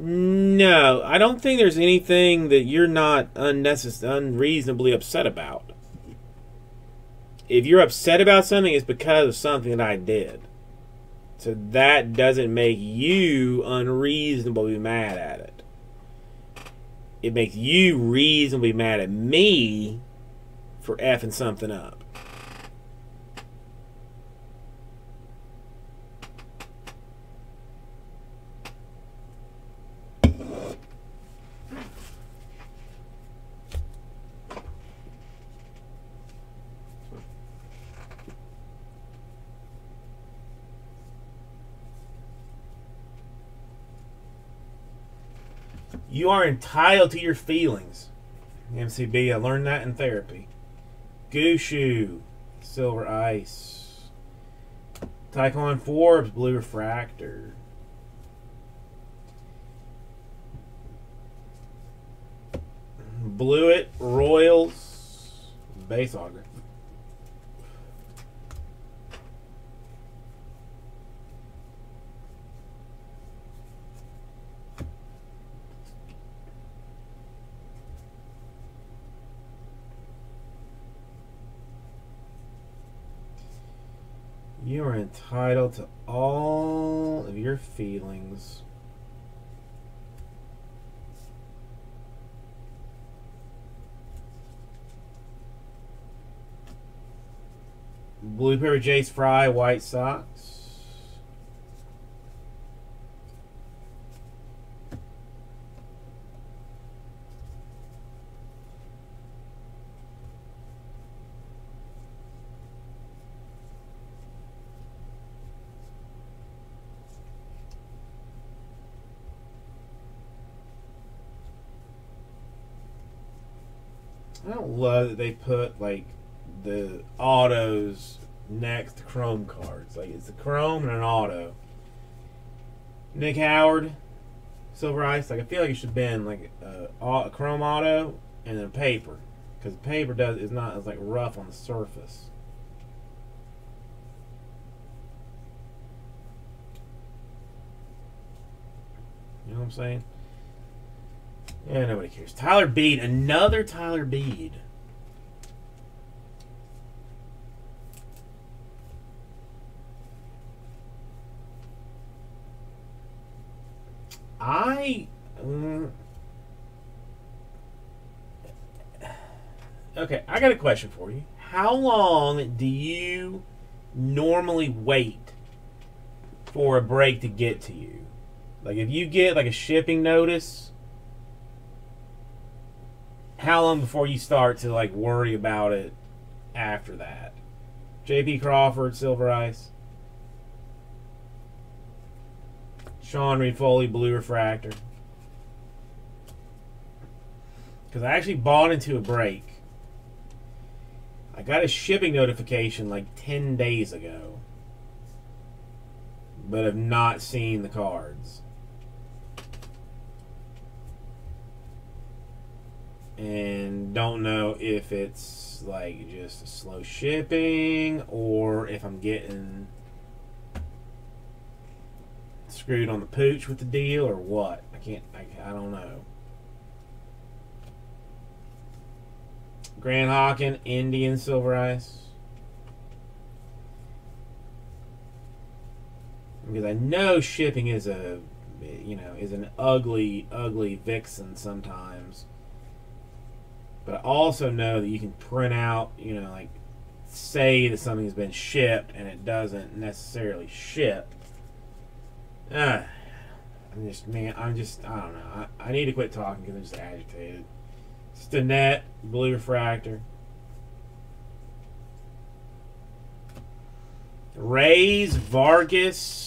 No, I don't think there's anything that you're not unreasonably upset about. If you're upset about something, it's because of something that I did. So that doesn't make you unreasonably mad at it. It makes you reasonably mad at me for effing something up. You are entitled to your feelings. MCB, I learned that in therapy. Gushu, Silver Ice. Tycon Forbes, Blue Refractor. Blewett, Royals, base auger. You are entitled to all of your feelings. Blue paper, Jace Fry, White Sox. I don't love that they put like the autos next to chrome cards. Like it's a chrome and an auto. Nick Howard, Silver Ice. Like I feel like it should have been like a chrome auto and then paper, because paper is not as like rough on the surface. You know what I'm saying? Yeah, nobody cares. Tyler Bede, another Tyler Bede. Okay, I got a question for you. How long do you normally wait for a break to get to you? Like if you get like a shipping notice, how long before you start to like worry about it after that? JP Crawford, Silver Ice. Sean Reed Foley, Blue Refractor. Because I actually bought into a break. I got a shipping notification like 10 days ago, but have not seen the cards. And don't know if it's like just a slow shipping or if I'm getting screwed on the pooch with the deal or what. I don't know. Grant Hawken, Indian, Silver Ice. Because I know shipping is a, you know, is an ugly, ugly vixen sometimes. But I also know that you can print out, you know, like say that something's been shipped and it doesn't necessarily ship. I don't know. I need to quit talking because I'm just agitated. Stinnett, Blue Refractor. Reyes, Vargas.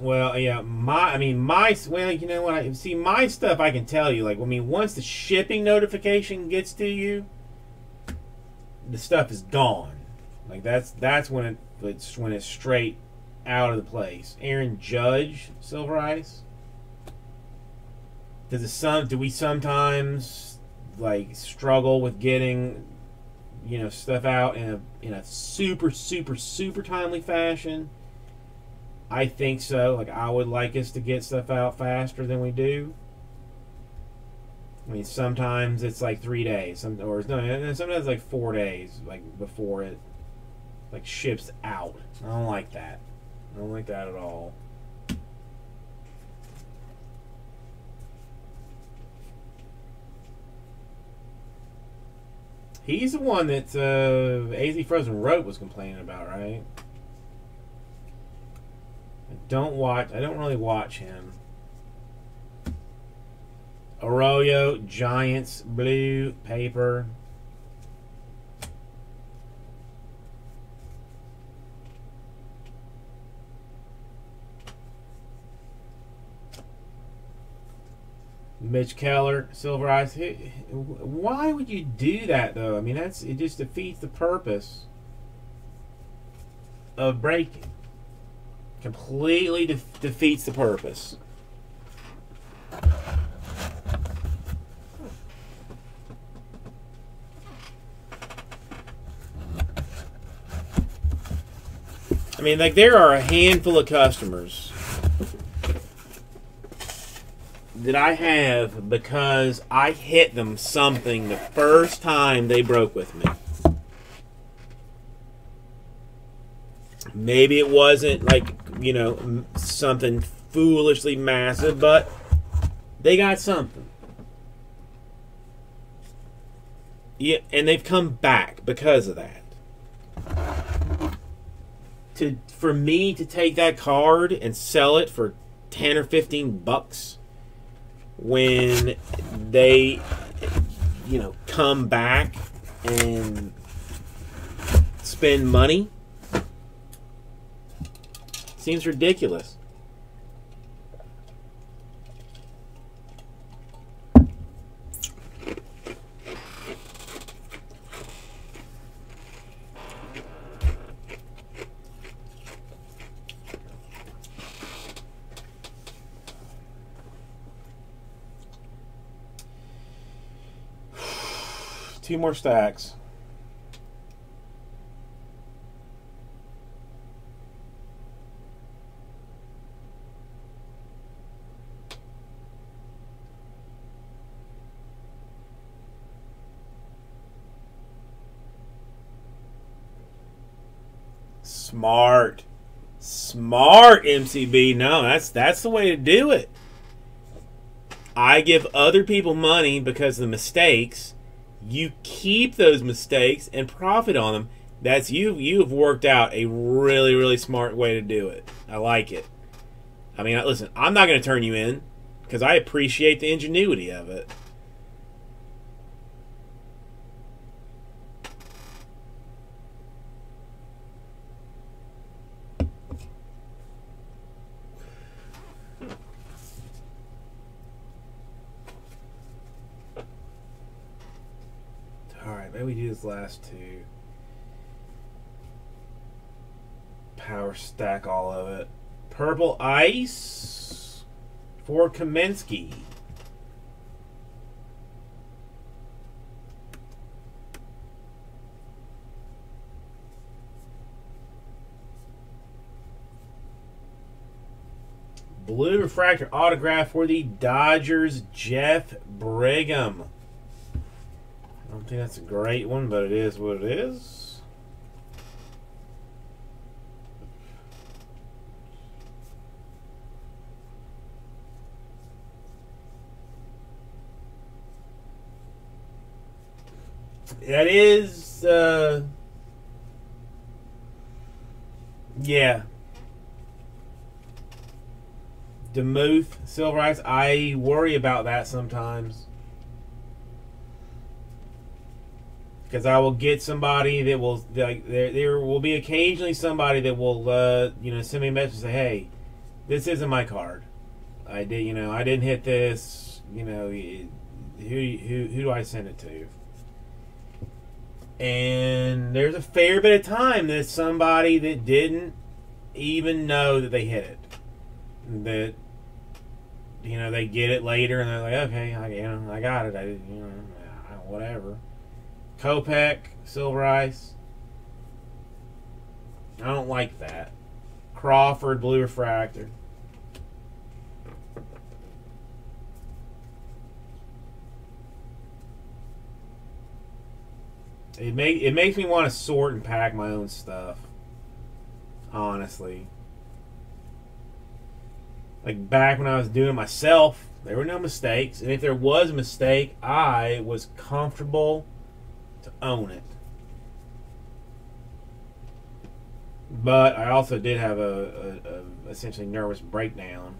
Well, yeah, well, you know what? See, my stuff, I can tell you. Like, I mean, once the shipping notification gets to you, the stuff is gone. Like, that's when it's straight out of the place. Aaron Judge, Silver Ice. Do we sometimes like struggle with getting, you know, stuff out in a super, super, super timely fashion? I think so. Like, I would like us to get stuff out faster than we do. I mean, sometimes it's like 3 days, sometimes it's like 4 days, like before it like ships out. I don't like that. I don't like that at all. He's the one that AZ Frozen Rope was complaining about, right? I don't really watch him. Arroyo, Giants, Blue, Paper. Mitch Keller, Silver Eyes. Why would you do that, though? I mean, that's it just defeats the purpose of breaking. Completely defeats the purpose. I mean, like, there are a handful of customers that I have because I hit them something the first time they broke with me. Maybe it wasn't, like, you know, something foolishly massive, but they got something. Yeah, and they've come back because of that. For me to take that card and sell it for 10 or 15 bucks when they, you know, come back and spend money seems ridiculous. Two more stacks. Smart. Smart, MCB. No, that's the way to do it. I give other people money because of the mistakes. You keep those mistakes and profit on them. That's you. You've worked out a really, really smart way to do it. I like it. I mean, listen, I'm not going to turn you in because I appreciate the ingenuity of it. Maybe we do this last two. Power stack all of it. Purple Ice for Kaminsky. Blue Refractor autograph for the Dodgers, Jeff Brigham. I don't think that's a great one, but it is what it is. That is, yeah. DeMuth, Silver Eyes. I worry about that sometimes, because I will get somebody that will, like, there will be occasionally somebody that will, you know, send me a message and say, hey, this isn't my card. I did, you know, I didn't hit this. You know, who do I send it to? And there's a fair bit of time that somebody that didn't even know that they hit it, that, you know, they get it later and they're like, okay, I, you know, I got it. I didn't, you know, whatever. Kopech, Silver Ice. I don't like that. Crawford, Blue Refractor. It makes me want to sort and pack my own stuff, honestly. Like back when I was doing it myself, there were no mistakes. And if there was a mistake, I was comfortable to own it. But I also did have a essentially nervous breakdown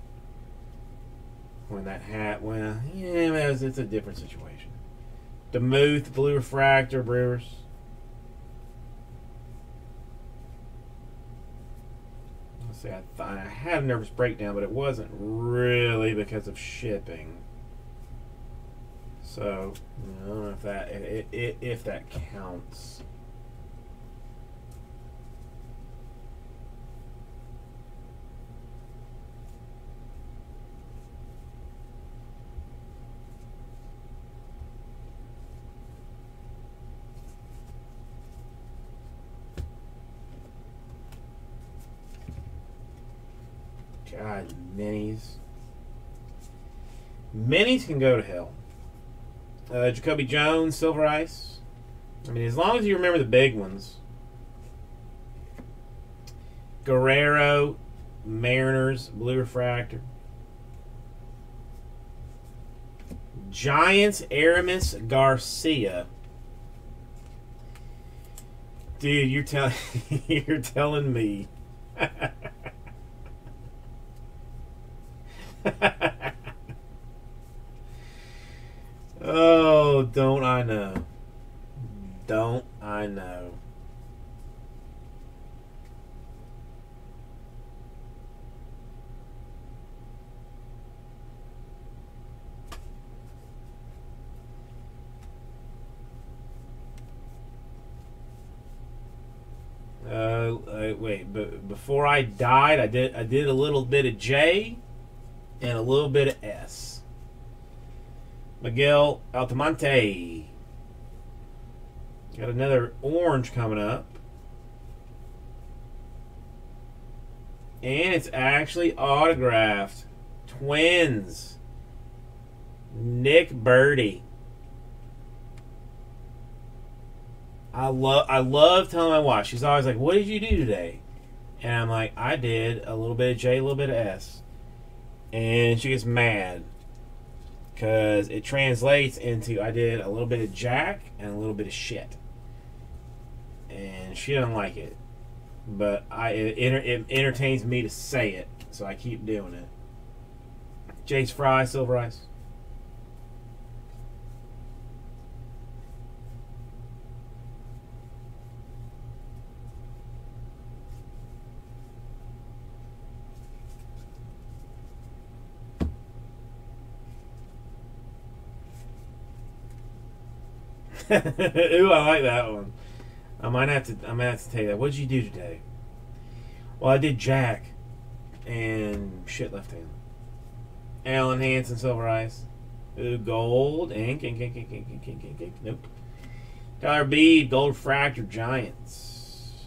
when that hat went. Yeah, it's a different situation. DeMuth, Blue Refractor, Brewers. Let's see, I had a nervous breakdown, but it wasn't really because of shipping. So I don't know if that if that counts. God, minis. Minis can go to hell. Jacoby Jones, Silver Ice. I mean, as long as you remember the big ones. Guerrero, Mariners, Blue Refractor. Giants, Aramis Garcia. Dude, you're telling you're telling me. Oh, don't I know? Don't I know? Wait. But before I died, I did a little bit of J. And a little bit of S. Miguel Altamonte. Got another orange coming up. And it's actually autographed. Twins. Nick Birdie. I love telling my wife. She's always like, what did you do today? And I'm like, I did a little bit of J, a little bit of S. And she gets mad because it translates into I did a little bit of jack and a little bit of shit, and she doesn't like it. But it entertains me to say it, so I keep doing it. Jace Fry, Silver Ice. Ooh, I like that one. I might have to take that. What did you do today? Well, I did jack and shit left hand. Alan Hansen, Silver Ice. Ooh, gold and ink. Nope. Tyler Bede, Gold Fractor, Giants.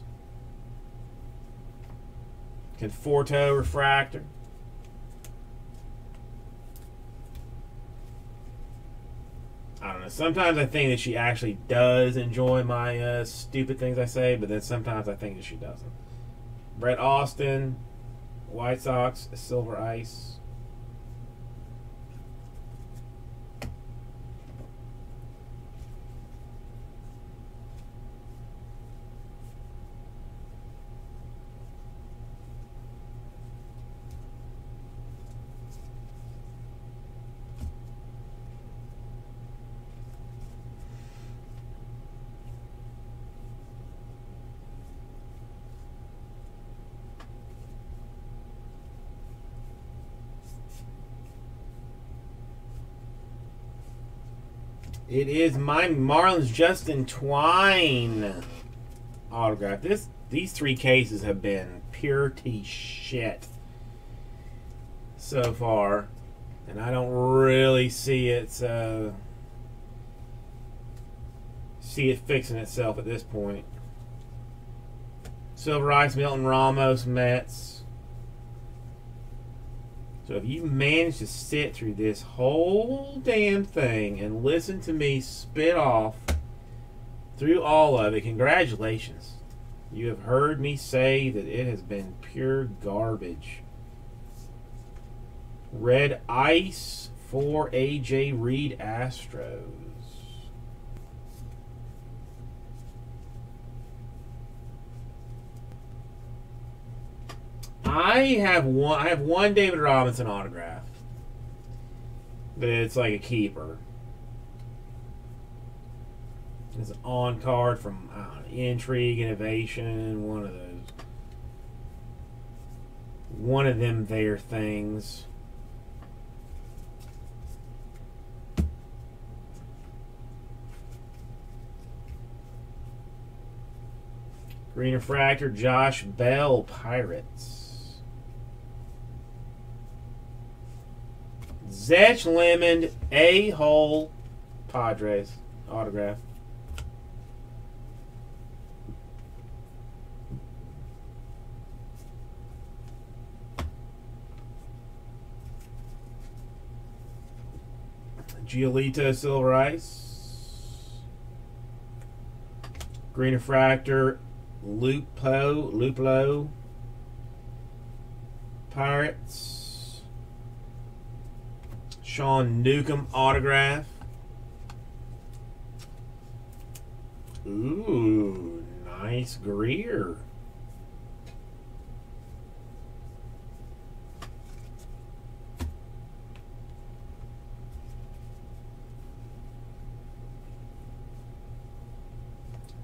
Conforto, Refractor. I don't know. Sometimes I think that she actually does enjoy my stupid things I say, but then sometimes I think that she doesn't. Brett Austin, White Sox, Silver Ice. It is my Marlins Justin Twine autograph. These three cases have been purity shit so far, and I don't really see it fixing itself at this point. Silver Ice, Milton Ramos, Mets. So if you manage to sit through this whole damn thing and listen to me spit off through all of it, congratulations. You have heard me say that it has been pure garbage. Red Ice for A.J. Reed, Astros. I have one David Robinson autograph. That's like a keeper. It's an on card from Intrigue, Innovation, one of those. One of them there things. Green Refractor, Josh Bell, Pirates. Zech Lemon, A-Hole, Padres, autograph. Giolito, Silver Ice. Green Refractor, Luplo, Pirates. Sean Newcomb, autograph. Ooh, nice Greer.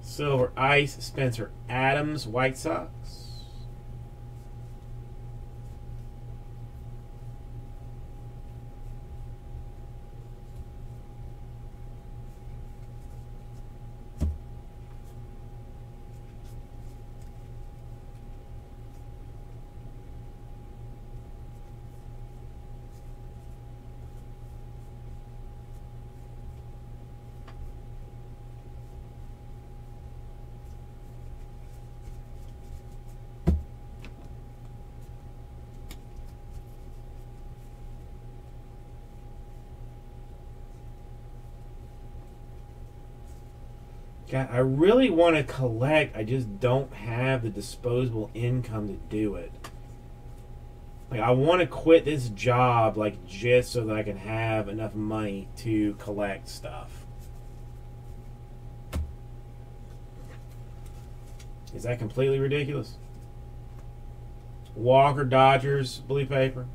Silver Ice, Spencer Adams, White Sox. God, I really want to collect. I just don't have the disposable income to do it. Like, I want to quit this job, like, just so that I can have enough money to collect stuff. Is that completely ridiculous? Walker, Dodgers, blue paper.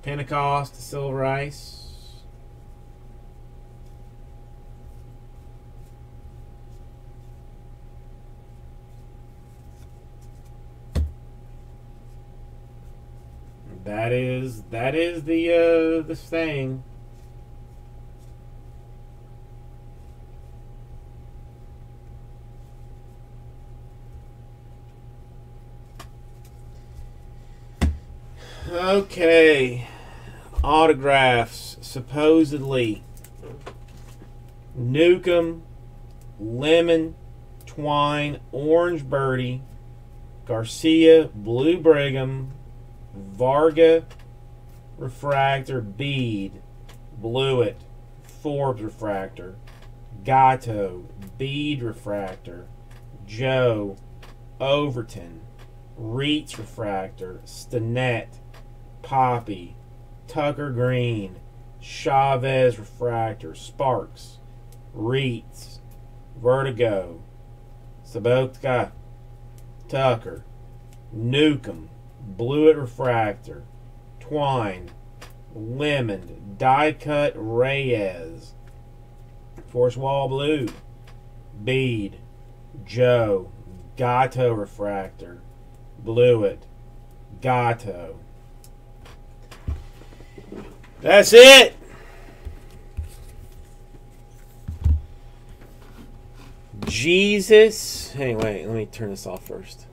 Pentecost, Silver Ice. That is the thing. Okay. Autographs, supposedly Newcomb, Lemon, Twine, Orange Birdie, Garcia, Blue Brigham, Varga, Refractor, Bede, Blewett, Forbes Refractor, Gatto, Bede Refractor, Joe, Overton, Reitz Refractor, Stinnett, Poppy, Tucker Green, Chavez Refractor, Sparks, Reitz, Vertigo, Sabotka, Tucker, Newcomb, Blewett Refractor, Twine, Lemon, Die Cut Reyes, Forrest Wall Blue, Bede, Joe, Gatto Refractor, Blewett, Gatto. That's it. Jesus. Anyway, let me turn this off first.